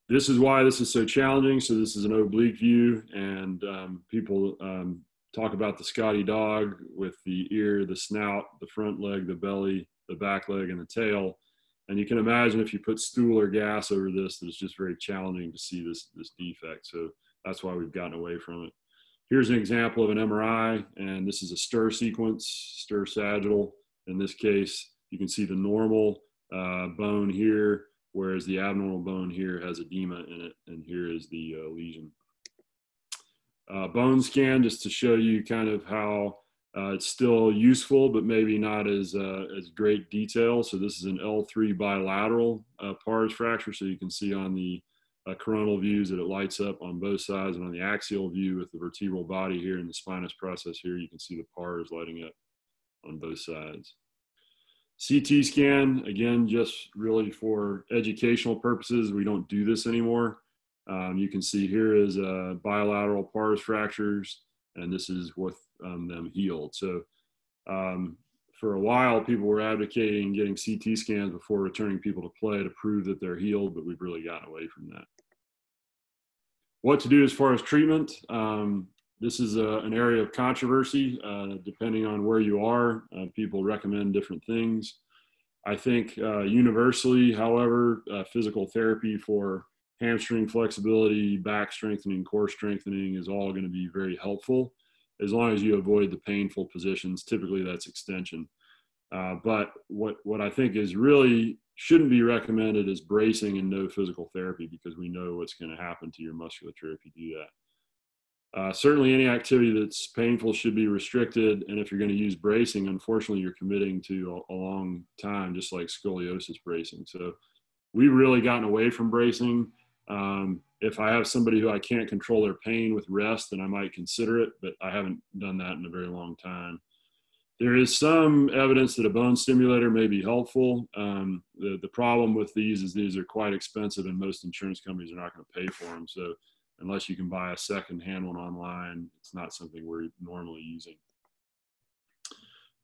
This is why this is so challenging. So this is an oblique view, and people talk about the Scotty dog with the ear, the snout, the front leg, the belly, the back leg, and the tail. And you can imagine if you put stool or gas over this, it's just very challenging to see this defect. So that's why we've gotten away from it. Here's an example of an MRI, and this is a stir sequence, stir sagittal. In this case, you can see the normal bone here, whereas the abnormal bone here has edema in it, and here is the lesion. bone scan just to show you kind of how it's still useful, but maybe not as as great detail. So this is an L3 bilateral pars fracture. So you can see on the coronal views that it lights up on both sides, and on the axial view with the vertebral body here and the spinous process here, you can see the pars lighting up on both sides. CT scan, again, just really for educational purposes. We don't do this anymore. You can see here is bilateral pars fractures, and this is with them healed. So for a while, people were advocating getting CT scans before returning people to play to prove that they're healed, but we've really gotten away from that. What to do as far as treatment? This is an area of controversy. Depending on where you are, people recommend different things. I think universally, however, physical therapy for hamstring flexibility, back strengthening, core strengthening is all going to be very helpful, as long as you avoid the painful positions. Typically that's extension. But what I think is really shouldn't be recommended is bracing and no physical therapy, because we know what's going to happen to your musculature if you do that. Certainly any activity that's painful should be restricted, and if you're going to use bracing, unfortunately you're committing to a long time, just like scoliosis bracing. So we've really gotten away from bracing. If I have somebody who I can't control their pain with rest, then I might consider it, but I haven't done that in a very long time. There is some evidence that a bone stimulator may be helpful. The problem with these is these are quite expensive, and most insurance companies are not going to pay for them. So unless you can buy a second-hand one online, it's not something we're normally using.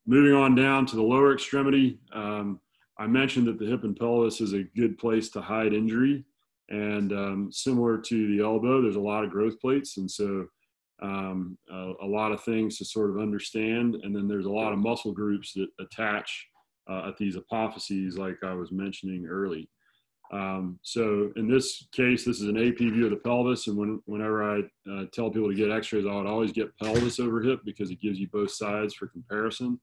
Moving on down to the lower extremity, I mentioned that the hip and pelvis is a good place to hide injury. And similar to the elbow, there's a lot of growth plates. And so a lot of things to sort of understand. And then there's a lot of muscle groups that attach at these apophyses, like I was mentioning early. So in this case, this is an AP view of the pelvis. And whenever I tell people to get x-rays, I would always get pelvis over hip, because it gives you both sides for comparison.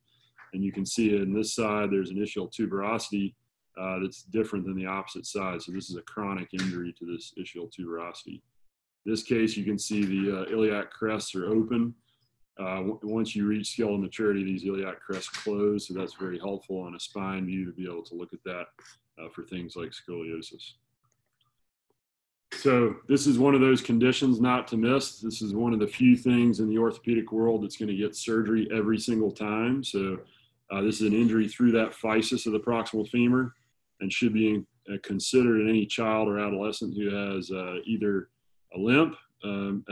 And you can see in this side, there's an ischial tuberosity that's different than the opposite side. So this is a chronic injury to this ischial tuberosity. In this case, you can see the iliac crests are open. Once you reach skeletal maturity, these iliac crests close. So that's very helpful on a spine view to be able to look at that for things like scoliosis. So this is one of those conditions not to miss. This is one of the few things in the orthopedic world that's going to get surgery every single time. So this is an injury through that physis of the proximal femur, and should be considered in any child or adolescent who has either a limp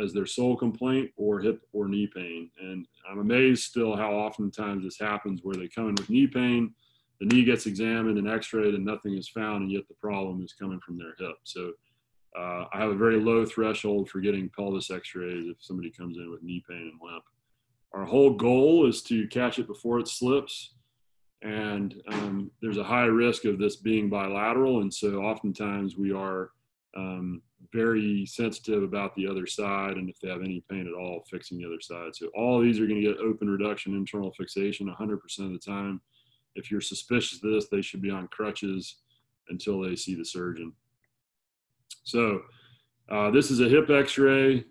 as their sole complaint, or hip or knee pain. And I'm amazed still how oftentimes this happens, where they come in with knee pain, the knee gets examined and x-rayed and nothing is found, and yet the problem is coming from their hip. So I have a very low threshold for getting pelvis x-rays if somebody comes in with knee pain and limp. Our whole goal is to catch it before it slips, and there's a high risk of this being bilateral, and so oftentimes we are very sensitive about the other side, and if they have any pain at all, fixing the other side. So all of these are going to get open reduction, internal fixation 100% of the time. If you're suspicious of this, they should be on crutches until they see the surgeon. So this is a hip x-ray.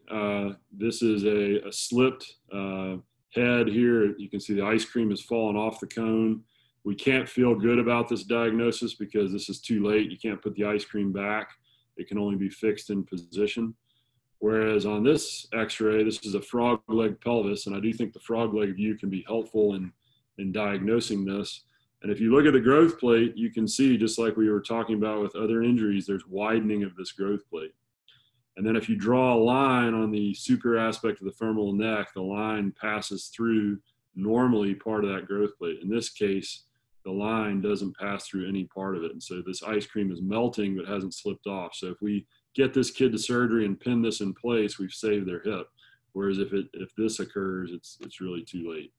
This is a slipped head here. You can see the ice cream has fallen off the cone. We can't feel good about this diagnosis because this is too late. You can't put the ice cream back. It can only be fixed in position. Whereas on this x-ray, this is a frog leg pelvis, and I do think the frog leg view can be helpful in diagnosing this. And if you look at the growth plate, you can see, just like we were talking about with other injuries, there's widening of this growth plate. And then if you draw a line on the suture aspect of the femoral neck, the line passes through normally part of that growth plate. In this case, the line doesn't pass through any part of it. And so this ice cream is melting but hasn't slipped off. So if we get this kid to surgery and pin this in place, we've saved their hip. Whereas if this occurs, it's really too late.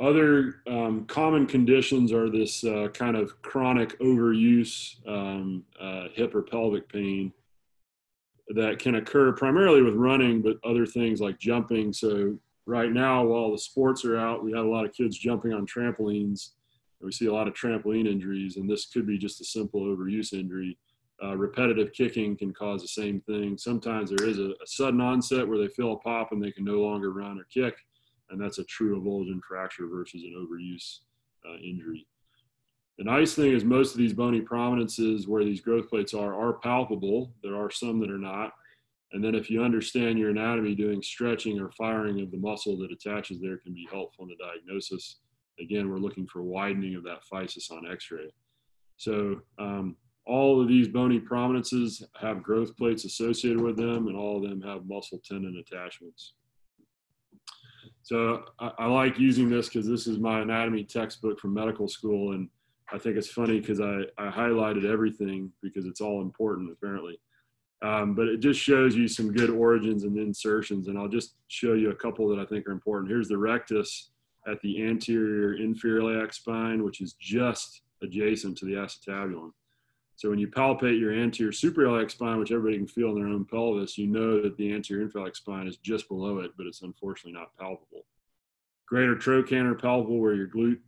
Other common conditions are this kind of chronic overuse hip or pelvic pain that can occur primarily with running, but other things like jumping. So right now, while the sports are out, we have a lot of kids jumping on trampolines, and we see a lot of trampoline injuries, and this could be just a simple overuse injury Repetitive kicking can cause the same thing. Sometimes there is a sudden onset where they feel a pop and they can no longer run or kick, and that's a true avulsion fracture versus an overuse injury. The nice thing is most of these bony prominences where these growth plates are palpable. There are some that are not. And then if you understand your anatomy, doing stretching or firing of the muscle that attaches there can be helpful in the diagnosis. Again, we're looking for widening of that physis on x-ray. So all of these bony prominences have growth plates associated with them, and all of them have muscle tendon attachments. So I like using this because this is my anatomy textbook from medical school, and I think it's funny because I highlighted everything because it's all important apparently. But it just shows you some good origins and insertions, and I'll just show you a couple that I think are important. Here's the rectus at the anterior inferior iliac spine, which is just adjacent to the acetabulum. So when you palpate your anterior superior spine, which everybody can feel in their own pelvis, you know that the anterior inferior spine is just below it, but it's unfortunately not palpable. Greater trochanter palpable where your glute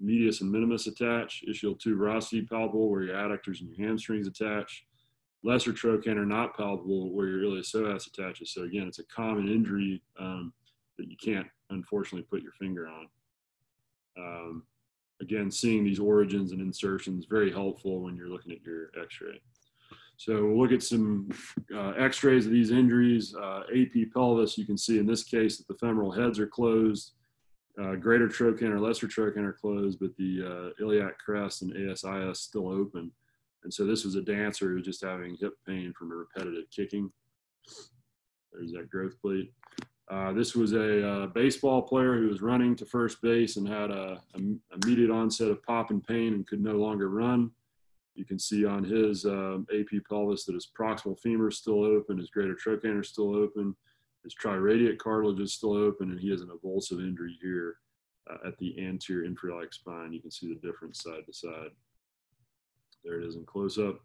medius and minimus attach. Ischial tuberosity palpable where your adductors and your hamstrings attach. Lesser trochanter not palpable where your iliopsoas attaches. So again, it's a common injury that you can't unfortunately put your finger on. Again, seeing these origins and insertions, very helpful when you're looking at your x-ray. So we'll look at some x-rays of these injuries. AP pelvis, you can see in this case that the femoral heads are closed, greater trochanter, lesser trochanter are closed, but the iliac crest and ASIS still open. And so this was a dancer who was just having hip pain from repetitive kicking. There's that growth plate. This was a baseball player who was running to first base and had an immediate onset of pop and pain and could no longer run. You can see on his AP pelvis that his proximal femur is still open, his greater trochanter is still open, his triradiate cartilage is still open, and he has an avulsive injury here at the anterior inferior iliac spine. You can see the difference side to side. There it is in close-up.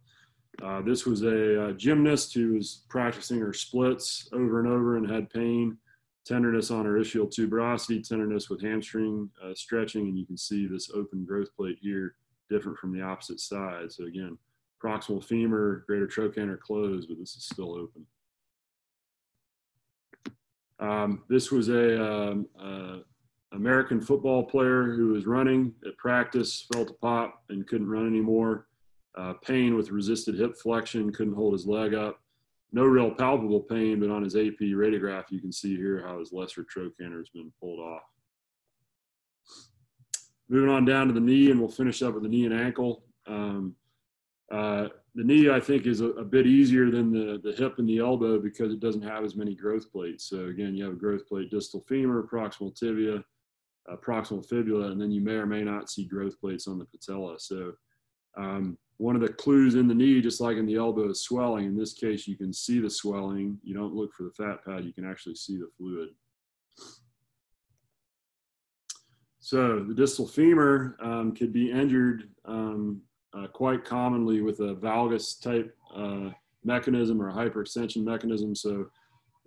This was a gymnast who was practicing her splits over and over and had pain, tenderness on her ischial tuberosity, tenderness with hamstring stretching, and you can see this open growth plate here, different from the opposite side. So again, proximal femur, greater trochanter closed, but this is still open. This was a American football player who was running at practice, felt a pop and couldn't run anymore. Pain with resisted hip flexion, couldn't hold his leg up. No real palpable pain, but on his AP radiograph, you can see here how his lesser trochanter has been pulled off. Moving on down to the knee, and we'll finish up with the knee and ankle. The knee, I think, is a bit easier than the hip and the elbow because it doesn't have as many growth plates. So again, you have a growth plate distal femur, proximal tibia, proximal fibula, and then you may or may not see growth plates on the patella. So one of the clues in the knee, just like in the elbow, is swelling. In this case, you can see the swelling. You don't look for the fat pad. You can actually see the fluid. So the distal femur could be injured quite commonly with a valgus type mechanism or a hyperextension mechanism. So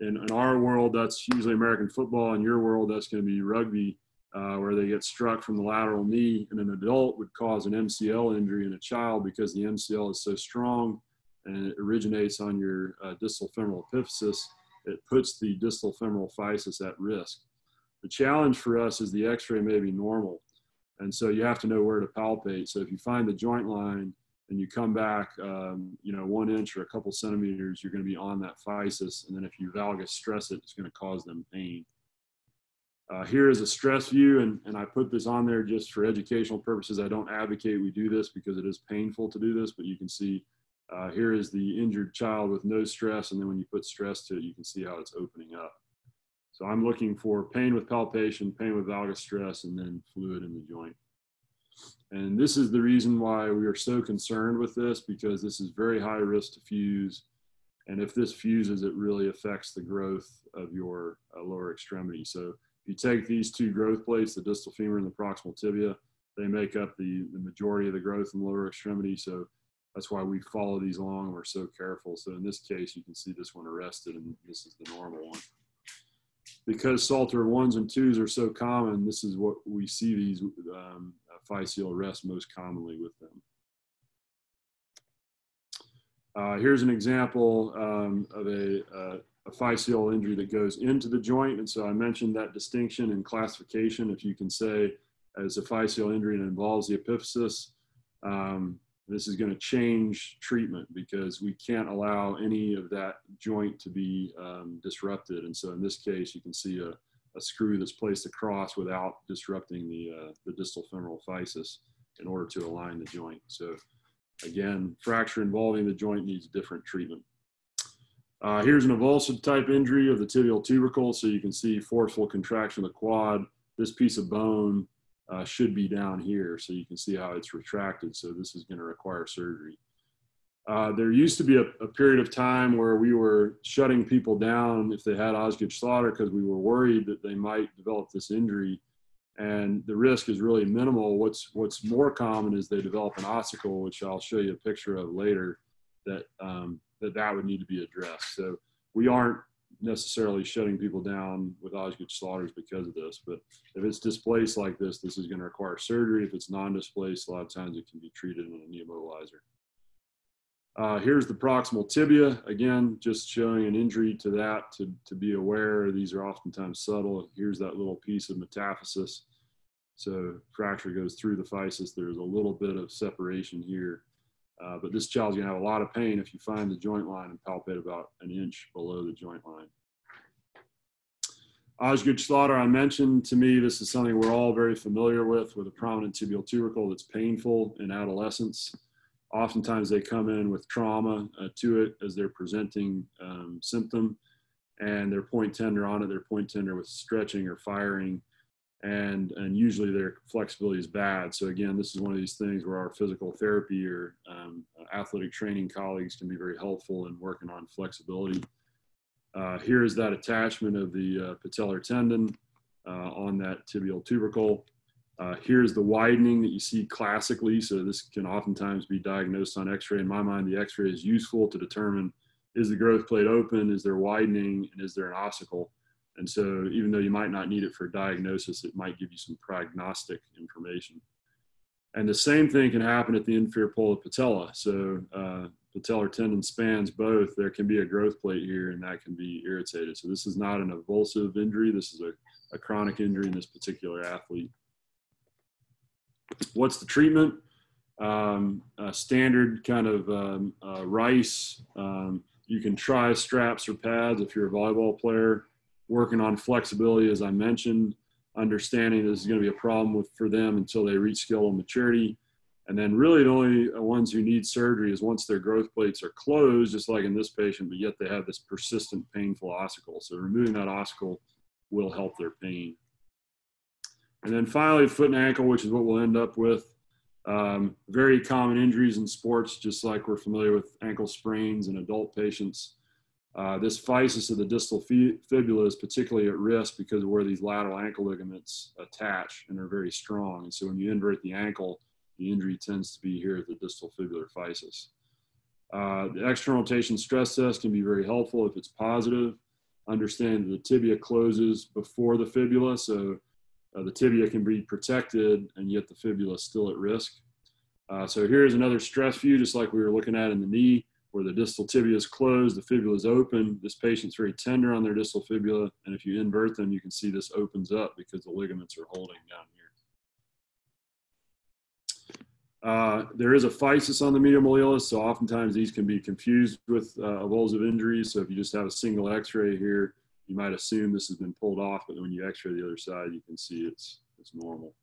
in our world, that's usually American football. In your world, that's going to be rugby, where they get struck from the lateral knee. And an adult would cause an MCL injury in a child because the MCL is so strong and it originates on your distal femoral epiphysis. It puts the distal femoral physis at risk. The challenge for us is the x-ray may be normal, and so you have to know where to palpate. So if you find the joint line and you come back, you know, 1 inch or a couple centimeters, you're going to be on that physis, and then if you valgus stress it, it's going to cause them pain. Here is a stress view, and I put this on there just for educational purposes. I don't advocate we do this because it is painful to do this, but you can see here is the injured child with no stress, and then when you put stress to it, you can see how it's opening up. So I'm looking for pain with palpation, pain with valgus stress, and then fluid in the joint. And this is the reason why we are so concerned with this, because this is very high risk to fuse. And if this fuses, it really affects the growth of your lower extremity. So if you take these two growth plates, the distal femur and the proximal tibia, they make up the majority of the growth in the lower extremity. So that's why we follow these along and we're so careful. So in this case, you can see this one arrested, and this is the normal one. Because Salter 1s and 2s are so common, this is what we see these physeal arrests most commonly with them. Here's an example of a physeal injury that goes into the joint. And so I mentioned that distinction in classification. If you can say as a physeal injury and involves the epiphysis, this is going to change treatment because we can't allow any of that joint to be disrupted. And so in this case, you can see a screw that's placed across without disrupting the distal femoral physis in order to align the joint. So again, fracture involving the joint needs different treatment. Here's an avulsive type injury of the tibial tubercle. So you can see forceful contraction of the quad. This piece of bone should be down here. So you can see how it's retracted. So this is going to require surgery. There used to be a period of time where we were shutting people down if they had Osgood-Schlatter because we were worried that they might develop this injury. And the risk is really minimal. What's more common is they develop an ossicle, which I'll show you a picture of later, that that would need to be addressed. So we aren't necessarily shutting people down with Osgood-Schlatter because of this, but if it's displaced like this, this is going to require surgery. If it's non-displaced, a lot of times it can be treated with a knee immobilizer. Here's the proximal tibia. Again, just showing an injury to that to be aware. These are oftentimes subtle. Here's that little piece of metaphysis. So fracture goes through the physis. There's a little bit of separation here. But this child's going to have a lot of pain if you find the joint line and palpate about an inch below the joint line. Osgood-Schlatter, I mentioned, to me, this is something we're all very familiar with a prominent tibial tubercle that's painful in adolescence. Oftentimes they come in with trauma to it as their presenting symptom, and they're point tender on it, they're point tender with stretching or firing, and usually their flexibility is bad. So again, this is one of these things where our physical therapy or athletic training colleagues can be very helpful in working on flexibility. Here is that attachment of the patellar tendon on that tibial tubercle. Here's the widening that you see classically. So this can oftentimes be diagnosed on x-ray. In my mind, the x-ray is useful to determine, is the growth plate open? Is there widening? And is there an ossicle? And so even though you might not need it for diagnosis, it might give you some prognostic information. And the same thing can happen at the inferior pole of patella. So patellar tendon spans both. There can be a growth plate here and that can be irritated. So this is not an avulsive injury. This is a chronic injury in this particular athlete. What's the treatment? Standard kind of RICE. You can try straps or pads if you're a volleyball player. Working on flexibility, as I mentioned, understanding this is going to be a problem for them until they reach skill and maturity. And then really the only ones who need surgery is once their growth plates are closed, just like in this patient, but yet they have this persistent painful ossicle. So removing that ossicle will help their pain. And then finally, foot and ankle, which is what we'll end up with. Very common injuries in sports, just like we're familiar with ankle sprains in adult patients. This physis of the distal fibula is particularly at risk because of where these lateral ankle ligaments attach and are very strong. And so when you invert the ankle, the injury tends to be here at the distal fibular physis. The external rotation stress test can be very helpful if it's positive. Understand that the tibia closes before the fibula, so the tibia can be protected, and yet the fibula is still at risk. So here's another stress view, just like we were looking at in the knee, where the distal tibia is closed, the fibula is open. This patient's very tender on their distal fibula, and if you invert them, you can see this opens up because the ligaments are holding down here. There is a physis on the medial malleolus, so oftentimes these can be confused with avulsive injuries. So if you just have a single x-ray here, you might assume this has been pulled off, but when you x-ray the other side, you can see it's normal.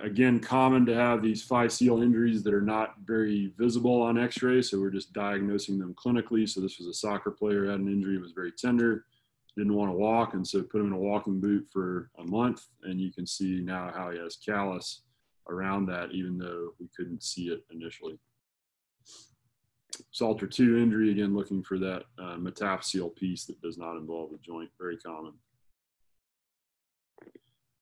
Again, common to have these physeal injuries that are not very visible on x-ray, so we're just diagnosing them clinically. So this was a soccer player, had an injury, was very tender, didn't want to walk, and so put him in a walking boot for a month, and you can see now how he has callus around that, even though we couldn't see it initially. Salter 2 injury, again, looking for that metaphyseal piece that does not involve the joint, very common.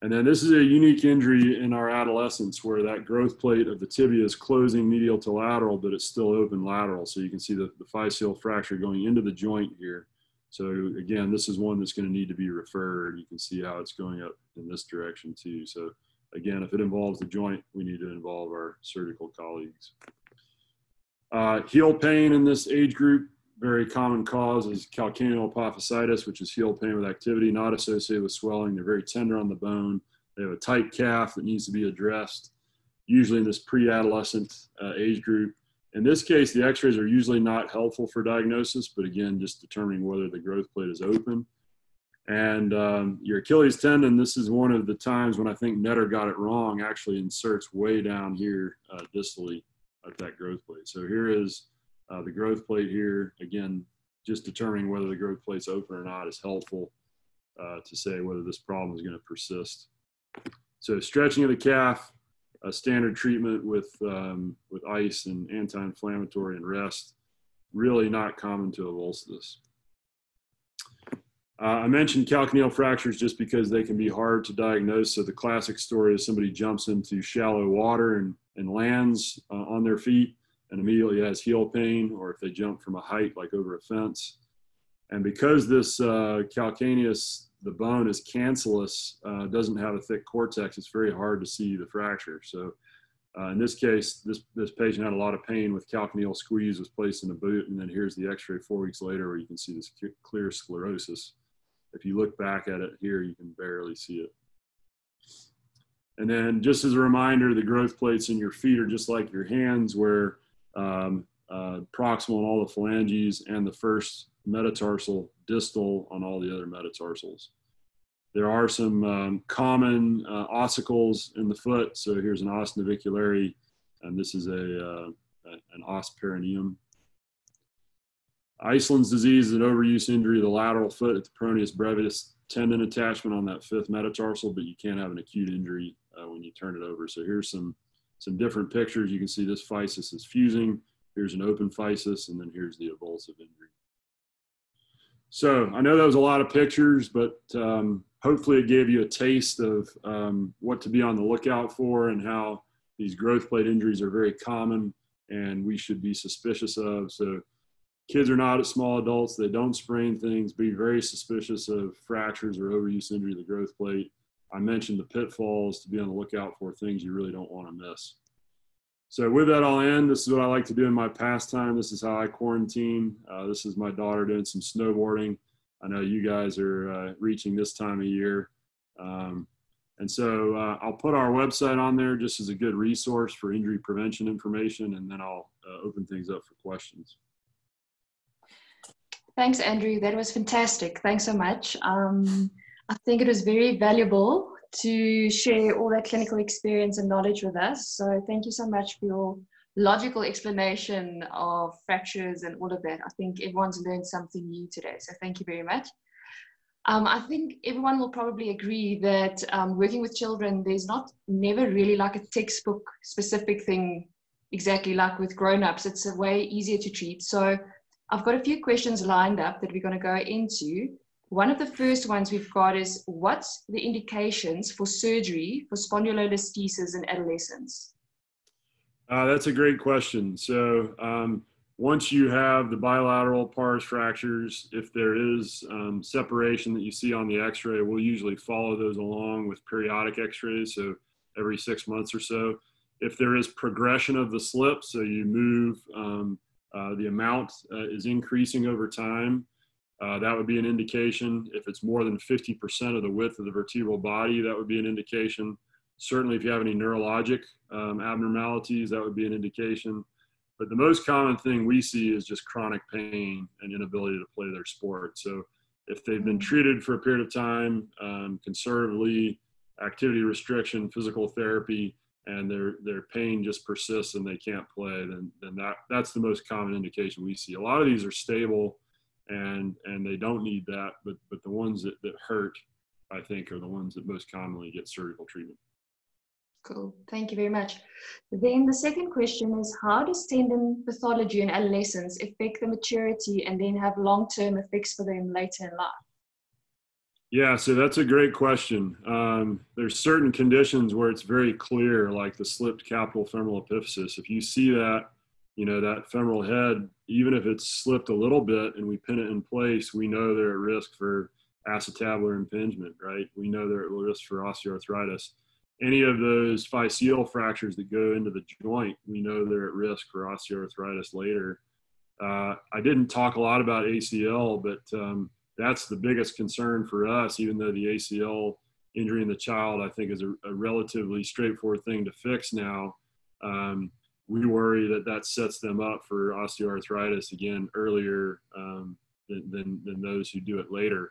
And then this is a unique injury in our adolescence where that growth plate of the tibia is closing medial to lateral, but it's still open lateral. So you can see the physeal fracture going into the joint here. So again, this is one that's going to need to be referred. You can see how it's going up in this direction too. So again, if it involves the joint, we need to involve our surgical colleagues. Heel pain in this age group, very common cause is calcaneal-apophysitis, which is heel pain with activity, not associated with swelling. They're very tender on the bone. They have a tight calf that needs to be addressed, usually in this pre-adolescent age group. In this case, the x-rays are usually not helpful for diagnosis, but again, just determining whether the growth plate is open. And your Achilles tendon, this is one of the times when I think Netter got it wrong, actually inserts way down here distally at that growth plate. So here is the growth plate here. Again, just determining whether the growth plate's open or not is helpful to say whether this problem is going to persist. So stretching of the calf, a standard treatment with ice and anti-inflammatory and rest, really not common to a volscitis. I mentioned calcaneal fractures just because they can be hard to diagnose. So the classic story is somebody jumps into shallow water and lands on their feet and immediately has heel pain, or if they jump from a height like over a fence. And because this calcaneus, the bone is cancellous, doesn't have a thick cortex, it's very hard to see the fracture. So in this case, this patient had a lot of pain with calcaneal squeeze, was placed in a boot, and then here's the x-ray 4 weeks later where you can see this clear sclerosis. If you look back at it here, you can barely see it. And then just as a reminder, the growth plates in your feet are just like your hands, where proximal on all the phalanges and the first metatarsal, distal on all the other metatarsals. There are some common ossicles in the foot. So here's an os naviculari, and this is an os perineum. Iceland's disease is an overuse injury of the lateral foot at the peroneus brevis tendon attachment on that fifth metatarsal, but you can't have an acute injury when you turn it over. So here's some different pictures. You can see this physis is fusing. Here's an open physis, and then here's the avulsive injury. So I know that was a lot of pictures, but hopefully it gave you a taste of what to be on the lookout for and how these growth plate injuries are very common and we should be suspicious of. So kids are not small adults. They don't sprain things. Be very suspicious of fractures or overuse injury of the growth plate. I mentioned the pitfalls to be on the lookout for, things you really don't want to miss. So with that, I'll end. This is what I like to do in my pastime. This is how I quarantine. This is my daughter doing some snowboarding. I know you guys are reaching this time of year. And so I'll put our website on there just as a good resource for injury prevention information, and then I'll open things up for questions. Thanks, Andrew. That was fantastic. Thanks so much. I think it was very valuable to share all that clinical experience and knowledge with us. So thank you so much for your logical explanation of fractures and all of that. I think everyone's learned something new today, so thank you very much. I think everyone will probably agree that working with children, there's never really like a textbook specific thing exactly like with grown-ups. It's a way easier to treat. So I've got a few questions lined up that we're going to go into. One of the first ones we've got is, what's the indications for surgery for spondylolisthesis in adolescents? That's a great question. So once you have the bilateral pars fractures, if there is separation that you see on the x-ray, we'll usually follow those along with periodic x-rays, so every 6 months or so. If there is progression of the slip, so you move, the amount is increasing over time, that would be an indication. If it's more than 50% of the width of the vertebral body, that would be an indication. Certainly if you have any neurologic abnormalities, that would be an indication. But the most common thing we see is just chronic pain and inability to play their sport. So if they've been treated for a period of time, conservatively, activity restriction, physical therapy, and their pain just persists and they can't play, then that's the most common indication we see. A lot of these are stable, and they don't need that, but the ones that hurt, I think, are the ones that most commonly get surgical treatment. Cool, thank you very much. Then the second question is, how does tendon pathology in adolescence affect the maturity and then have long-term effects for them later in life? Yeah, so that's a great question. There's certain conditions where it's very clear, like the slipped capital femoral epiphysis. If you see that, that femoral head, even if it's slipped a little bit and we pin it in place, we know they're at risk for acetabular impingement, right? We know they're at risk for osteoarthritis. any of those physeal fractures that go into the joint, we know they're at risk for osteoarthritis later. I didn't talk a lot about ACL, but that's the biggest concern for us, even though the ACL injury in the child, I think, is a relatively straightforward thing to fix now. We worry that that sets them up for osteoarthritis again earlier than those who do it later.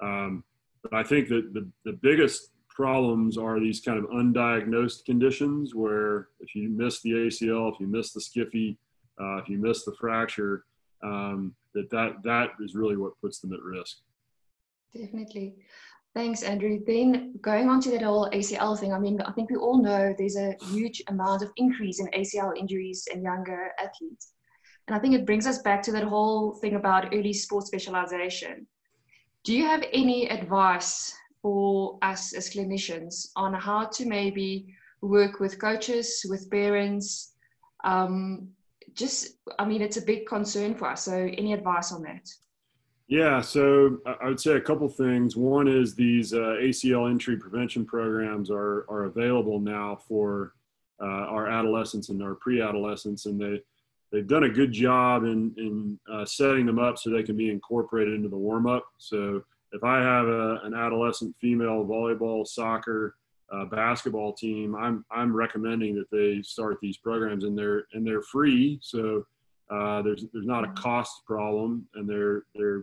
But I think that the biggest problems are these kind of undiagnosed conditions where if you miss the ACL, if you miss the SCIFI, if you miss the fracture, that is really what puts them at risk. Definitely. Thanks, Andrew. Then going on to that whole ACL thing, I mean, I think we all know there's a huge amount of increase in ACL injuries in younger athletes. And I think it brings us back to that whole thing about early sports specialization. Do you have any advice for us as clinicians on how to maybe work with coaches, with parents? I mean, it's a big concern for us. So any advice on that? Yeah, so I would say a couple things. One is these ACL injury prevention programs are available now for our adolescents and our pre-adolescents, and they've done a good job in setting them up so they can be incorporated into the warm-up. So if I have an adolescent female volleyball, soccer, basketball team, I'm recommending that they start these programs, and they're free. So there's not a cost problem, and they're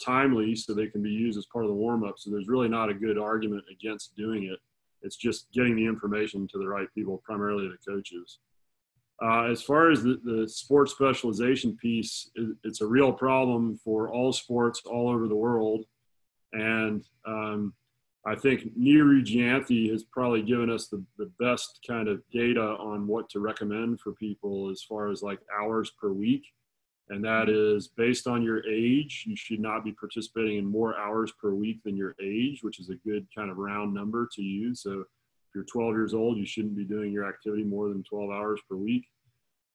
timely, so they can be used as part of the warm-up. So there's really not a good argument against doing it. It's just getting the information to the right people, primarily the coaches. As far as the sports specialization piece, it's a real problem for all sports all over the world. And I think Neeru Gianthi has probably given us the best kind of data on what to recommend for people as far as like hours per week. And that is based on your age. You should not be participating in more hours per week than your age, which is a good kind of round number to use. So if you're 12 years old, you shouldn't be doing your activity more than 12 hours per week.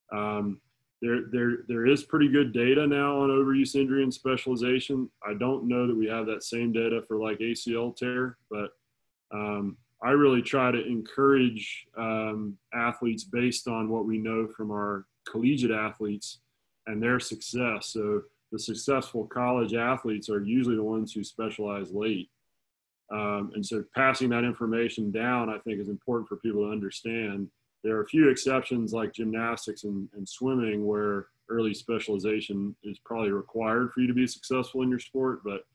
There is pretty good data now on overuse injury and specialization. I don't know that we have that same data for like ACL tear, but I really try to encourage athletes based on what we know from our collegiate athletes and their success. So the successful college athletes are usually the ones who specialize late. And so passing that information down, I think, is important for people to understand. There are a few exceptions like gymnastics and swimming where early specialization is probably required for you to be successful in your sport. But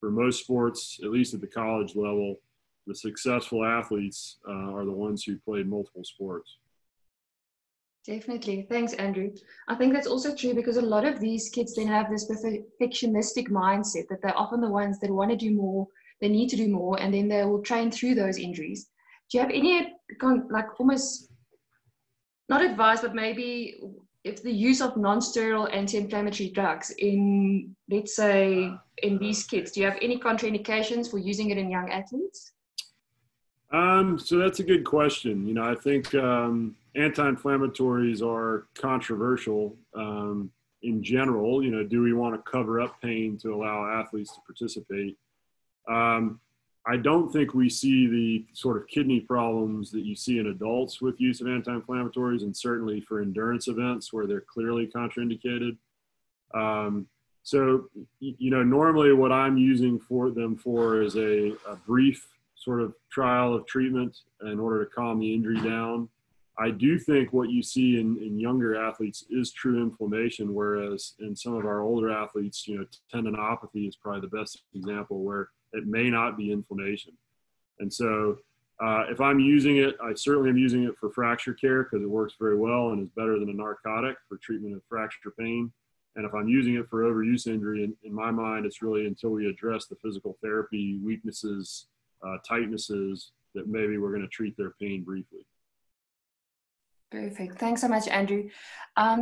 for most sports, at least at the college level, the successful athletes are the ones who played multiple sports. Definitely. Thanks, Andrew. I think that's also true because a lot of these kids then have this perfectionistic mindset that they're often the ones that want to do more, they need to do more, and then they will train through those injuries. Do you have any, like almost, not advice, but maybe if the use of non-steroidal anti-inflammatory drugs in, let's say, in these kids, do you have any contraindications for using it in young athletes? So that's a good question. You know, I think anti-inflammatories are controversial in general. You know, do we want to cover up pain to allow athletes to participate? I don't think we see the sort of kidney problems that you see in adults with use of anti-inflammatories, and certainly for endurance events where they're clearly contraindicated. So, you know, normally what I'm using for them for is a brief sort of trial of treatment in order to calm the injury down. I do think what you see in younger athletes is true inflammation, whereas in some of our older athletes, you know, tendinopathy is probably the best example where it may not be inflammation. And so if I'm using it, I certainly am using it for fracture care because it works very well and is better than a narcotic for treatment of fracture pain. And if I'm using it for overuse injury, in my mind, it's really until we address the physical therapy weaknesses, tightnesses, that maybe we're going to treat their pain briefly. Perfect. Thanks so much, Andrew.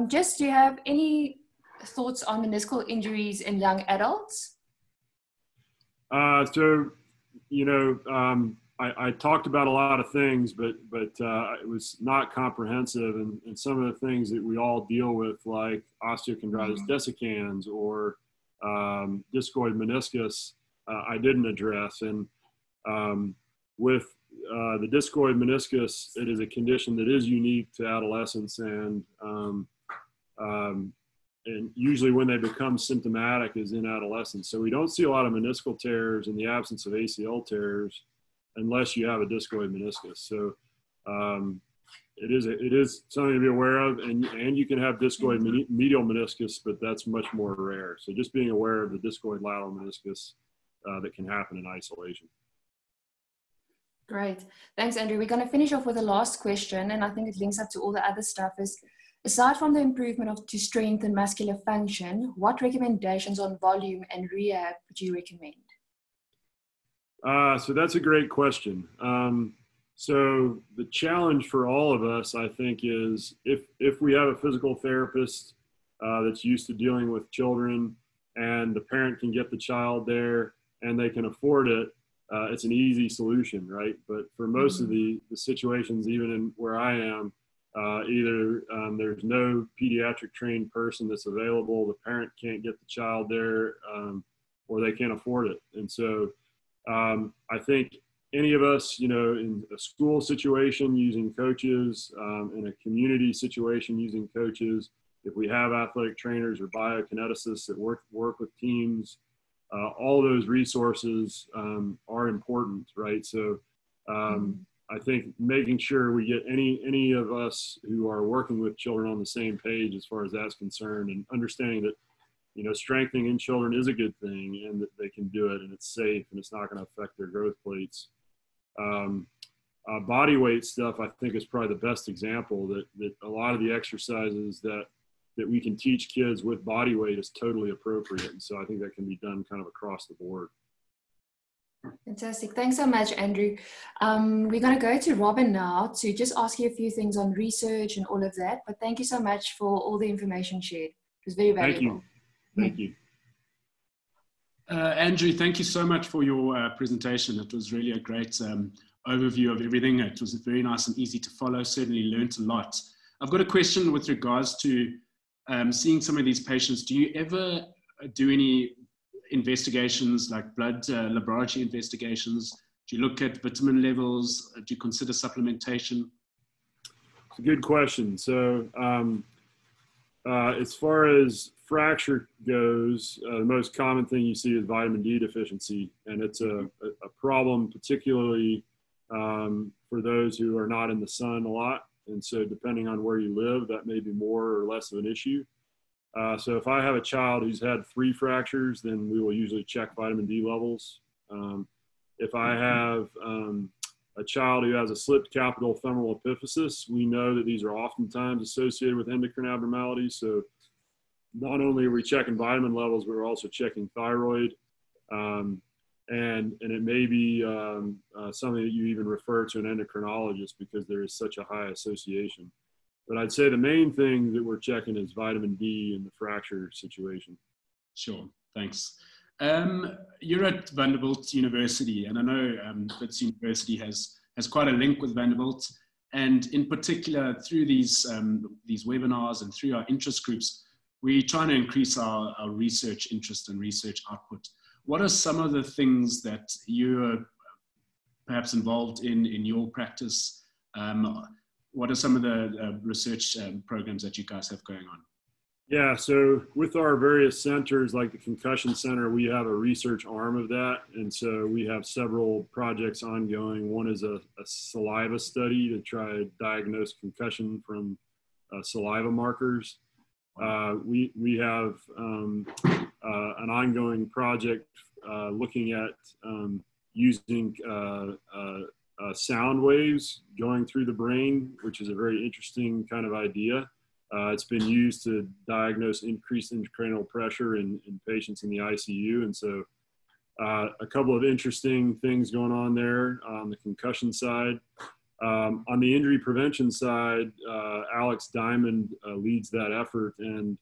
Jess, do you have any thoughts on meniscal injuries in young adults? So, you know, I talked about a lot of things, but it was not comprehensive. And some of the things that we all deal with, like osteochondritis dissecans or discoid meniscus, I didn't address. And with the discoid meniscus, it is a condition that is unique to adolescents, and usually when they become symptomatic is in adolescence. So we don't see a lot of meniscal tears in the absence of ACL tears unless you have a discoid meniscus. So it is something to be aware of, and you can have discoid medial meniscus, but that's much more rare. So just being aware of the discoid lateral meniscus that can happen in isolation. Great. Thanks, Andrew. We're going to finish off with the last question, and I think it links up to all the other stuff. Is, aside from the improvement to strength and muscular function, what recommendations on volume and rehab would you recommend? So that's a great question. So the challenge for all of us, I think, is if we have a physical therapist that's used to dealing with children, and the parent can get the child there and they can afford it, it's an easy solution, right? But for most of the situations, even in where I am, either there's no pediatric trained person that's available, the parent can't get the child there, or they can't afford it. And so I think any of us, you know, in a school situation using coaches, in a community situation using coaches, if we have athletic trainers or biokineticists that work with teams, all those resources are important, right? So I think making sure we get any of us who are working with children on the same page as far as that's concerned, and understanding that, you know, strengthening in children is a good thing, and that they can do it, and it's safe, and it's not going to affect their growth plates. Body weight stuff, I think, is probably the best example that a lot of the exercises that we can teach kids with body weight is totally appropriate. And so I think that can be done kind of across the board. Fantastic. Thanks so much, Andrew. We're going to go to Robin now to just ask you a few things on research and all of that. But thank you so much for all the information shared. It was very valuable. Thank you. Thank you. Andrew, thank you so much for your presentation. It was really a great overview of everything. It was very nice and easy to follow. Certainly learned a lot. I've got a question with regards to seeing some of these patients. Do you ever do any investigations, like blood laboratory investigations? Do you look at vitamin levels? Do you consider supplementation? It's a good question. So as far as fracture goes, the most common thing you see is vitamin D deficiency, and it's a problem, particularly for those who are not in the sun a lot. And so depending on where you live, that may be more or less of an issue. So if I have a child who's had 3 fractures, then we will usually check vitamin D levels. If I have a child who has a slipped capital femoral epiphysis, we know that these are oftentimes associated with endocrine abnormalities. So not only are we checking vitamin levels, we're also checking thyroid. And it may be something that you even refer to an endocrinologist, because there is such a high association. But I'd say the main thing that we're checking is vitamin D in the fracture situation. Sure, thanks. You're at Vanderbilt University, and I know Wits University has quite a link with Vanderbilt. And in particular, through these webinars and through our interest groups, we're trying to increase our research interest and research output. What are some of the things that you're perhaps involved in your practice? What are some of the research programs that you guys have going on? Yeah, so with our various centers, like the Concussion Center, we have a research arm of that. And so we have several projects ongoing. One is a saliva study to try to diagnose concussion from saliva markers. We have an ongoing project looking at using sound waves going through the brain, which is a very interesting kind of idea. It's been used to diagnose increased intracranial pressure in patients in the ICU. And so a couple of interesting things going on there on the concussion side. On the injury prevention side, Alex Diamond leads that effort, and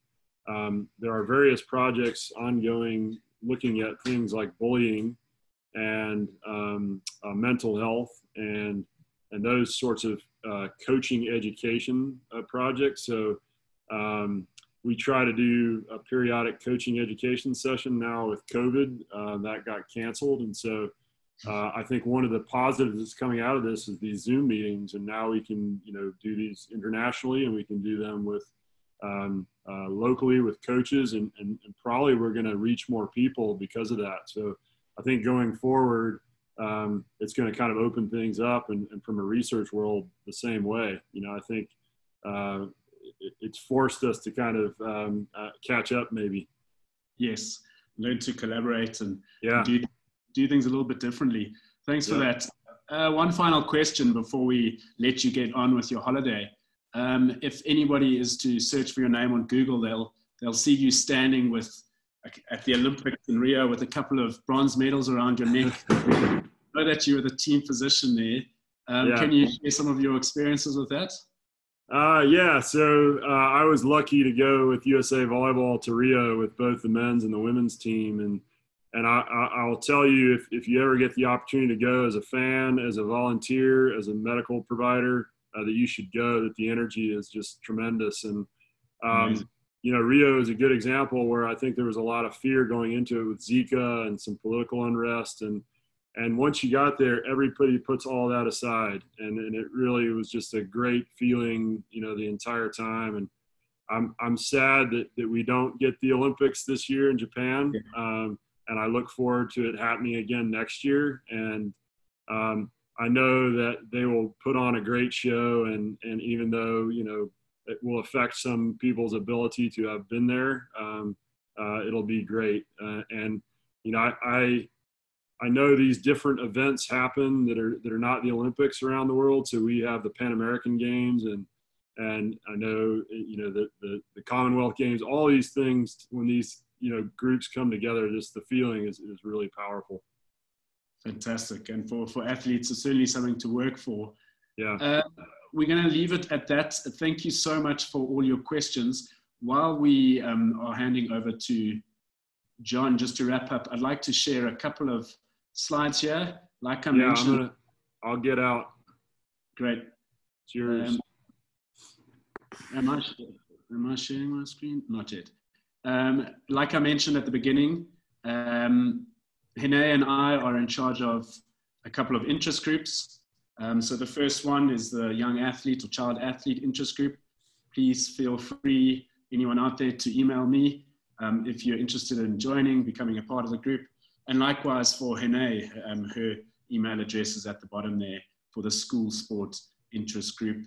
there are various projects ongoing looking at things like bullying and mental health and those sorts of coaching education projects. So we try to do a periodic coaching education session. Now with COVID, that got canceled, and so I think one of the positives that's coming out of this is these Zoom meetings, and now we can, you know, do these internationally, and we can do them with locally with coaches, and probably we're going to reach more people because of that. So I think going forward, it's going to kind of open things up, and from a research world the same way. You know, I think it's forced us to kind of catch up maybe. Yes, learn to collaborate and do things a little bit differently. Thanks for that. One final question before we let you get on with your holiday. If anybody is to search for your name on Google, they'll see you standing with at the Olympics in Rio with a couple of bronze medals around your neck. I know that you were the team physician there. Can you share some of your experiences with that? So I was lucky to go with USA Volleyball to Rio with both the men's and the women's team. And I'll tell you, if you ever get the opportunity to go as a fan, as a volunteer, as a medical provider, that you should go, that the energy is just tremendous. And, you know, Rio is a good example where I think there was a lot of fear going into it with Zika and some political unrest. And once you got there, everybody puts all that aside. And it really was just a great feeling, you know, the entire time. And I'm sad that we don't get the Olympics this year in Japan. And I look forward to it happening again next year. And, I know that they will put on a great show, and even though, you know, it will affect some people's ability to have been there, it'll be great. And, you know, I know these different events happen that are not the Olympics around the world. So we have the Pan American Games, and I know, you know, the Commonwealth Games, all these things, when these, you know, groups come together, just the feeling is really powerful. Fantastic. And for athletes, it's certainly something to work for. We're going to leave it at that. Thank you so much for all your questions. While we are handing over to John, just to wrap up, I'd like to share a couple of slides here. Like I mentioned, I'll get out. Great. It's yours. Am I sharing my screen? Not yet. Like I mentioned at the beginning, Hennie and I are in charge of a couple of interest groups. So the first one is the young athlete or child athlete interest group. Please feel free, anyone out there, to email me if you're interested in joining, becoming a part of the group. And likewise for Hennie, her email address is at the bottom there for the school sport interest group.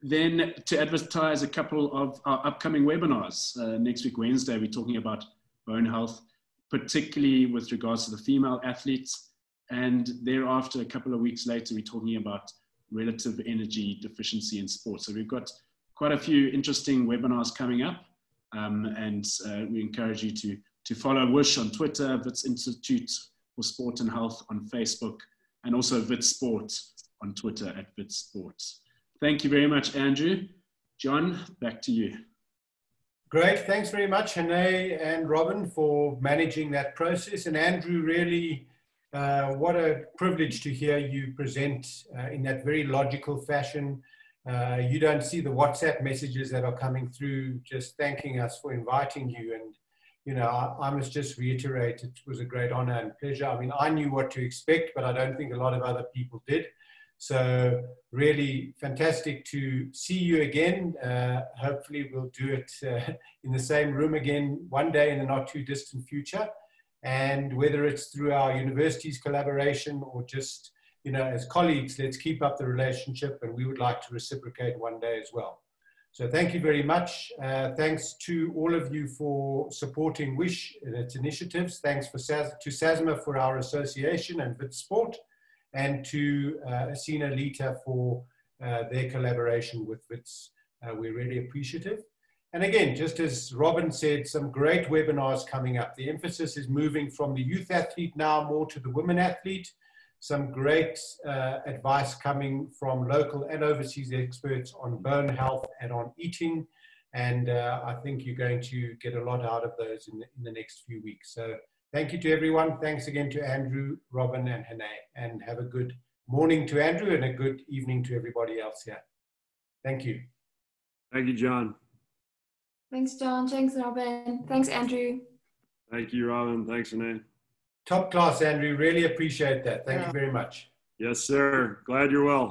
Then to advertise a couple of our upcoming webinars. Next week, Wednesday, we're talking about bone health, particularly with regards to the female athletes. And thereafter, a couple of weeks later, we're talking about relative energy deficiency in sports. So we've got quite a few interesting webinars coming up. We encourage you to follow WISH on Twitter, Wits Institute for Sport and Health on Facebook, and also Wits Sport on Twitter at Wits Sport. Thank you very much, Andrew. John, back to you. Great, thanks very much, Hennie and Robin, for managing that process. And Andrew, really, what a privilege to hear you present in that very logical fashion. You don't see the WhatsApp messages that are coming through just thanking us for inviting you. And, you know, I must just reiterate, it was a great honor and pleasure. I mean, I knew what to expect, but I don't think a lot of other people did. So really fantastic to see you again. Hopefully we'll do it in the same room again one day in the not too distant future. And whether it's through our universities collaboration or just, you know, as colleagues, let's keep up the relationship, and we would like to reciprocate one day as well. So thank you very much. Thanks to all of you for supporting WISH and its initiatives. Thanks to SASMA for our association and Wits Sport, and to Sino Lita for their collaboration with Wits. We're really appreciative. And again, just as Robin said, some great webinars coming up. The emphasis is moving from the youth athlete now more to the women athlete. Some great advice coming from local and overseas experts on bone health and on eating. And I think you're going to get a lot out of those in the next few weeks. So thank you to everyone. Thanks again to Andrew, Robin, and Hennie. And have a good morning to Andrew and a good evening to everybody else here. Thank you. Thank you, John. Thanks, John. Thanks, Robin. Thanks, Andrew. Thank you, Robin. Thanks, Renee. Top class, Andrew. Really appreciate that. Thank you very much. Yes, sir. Glad you're well.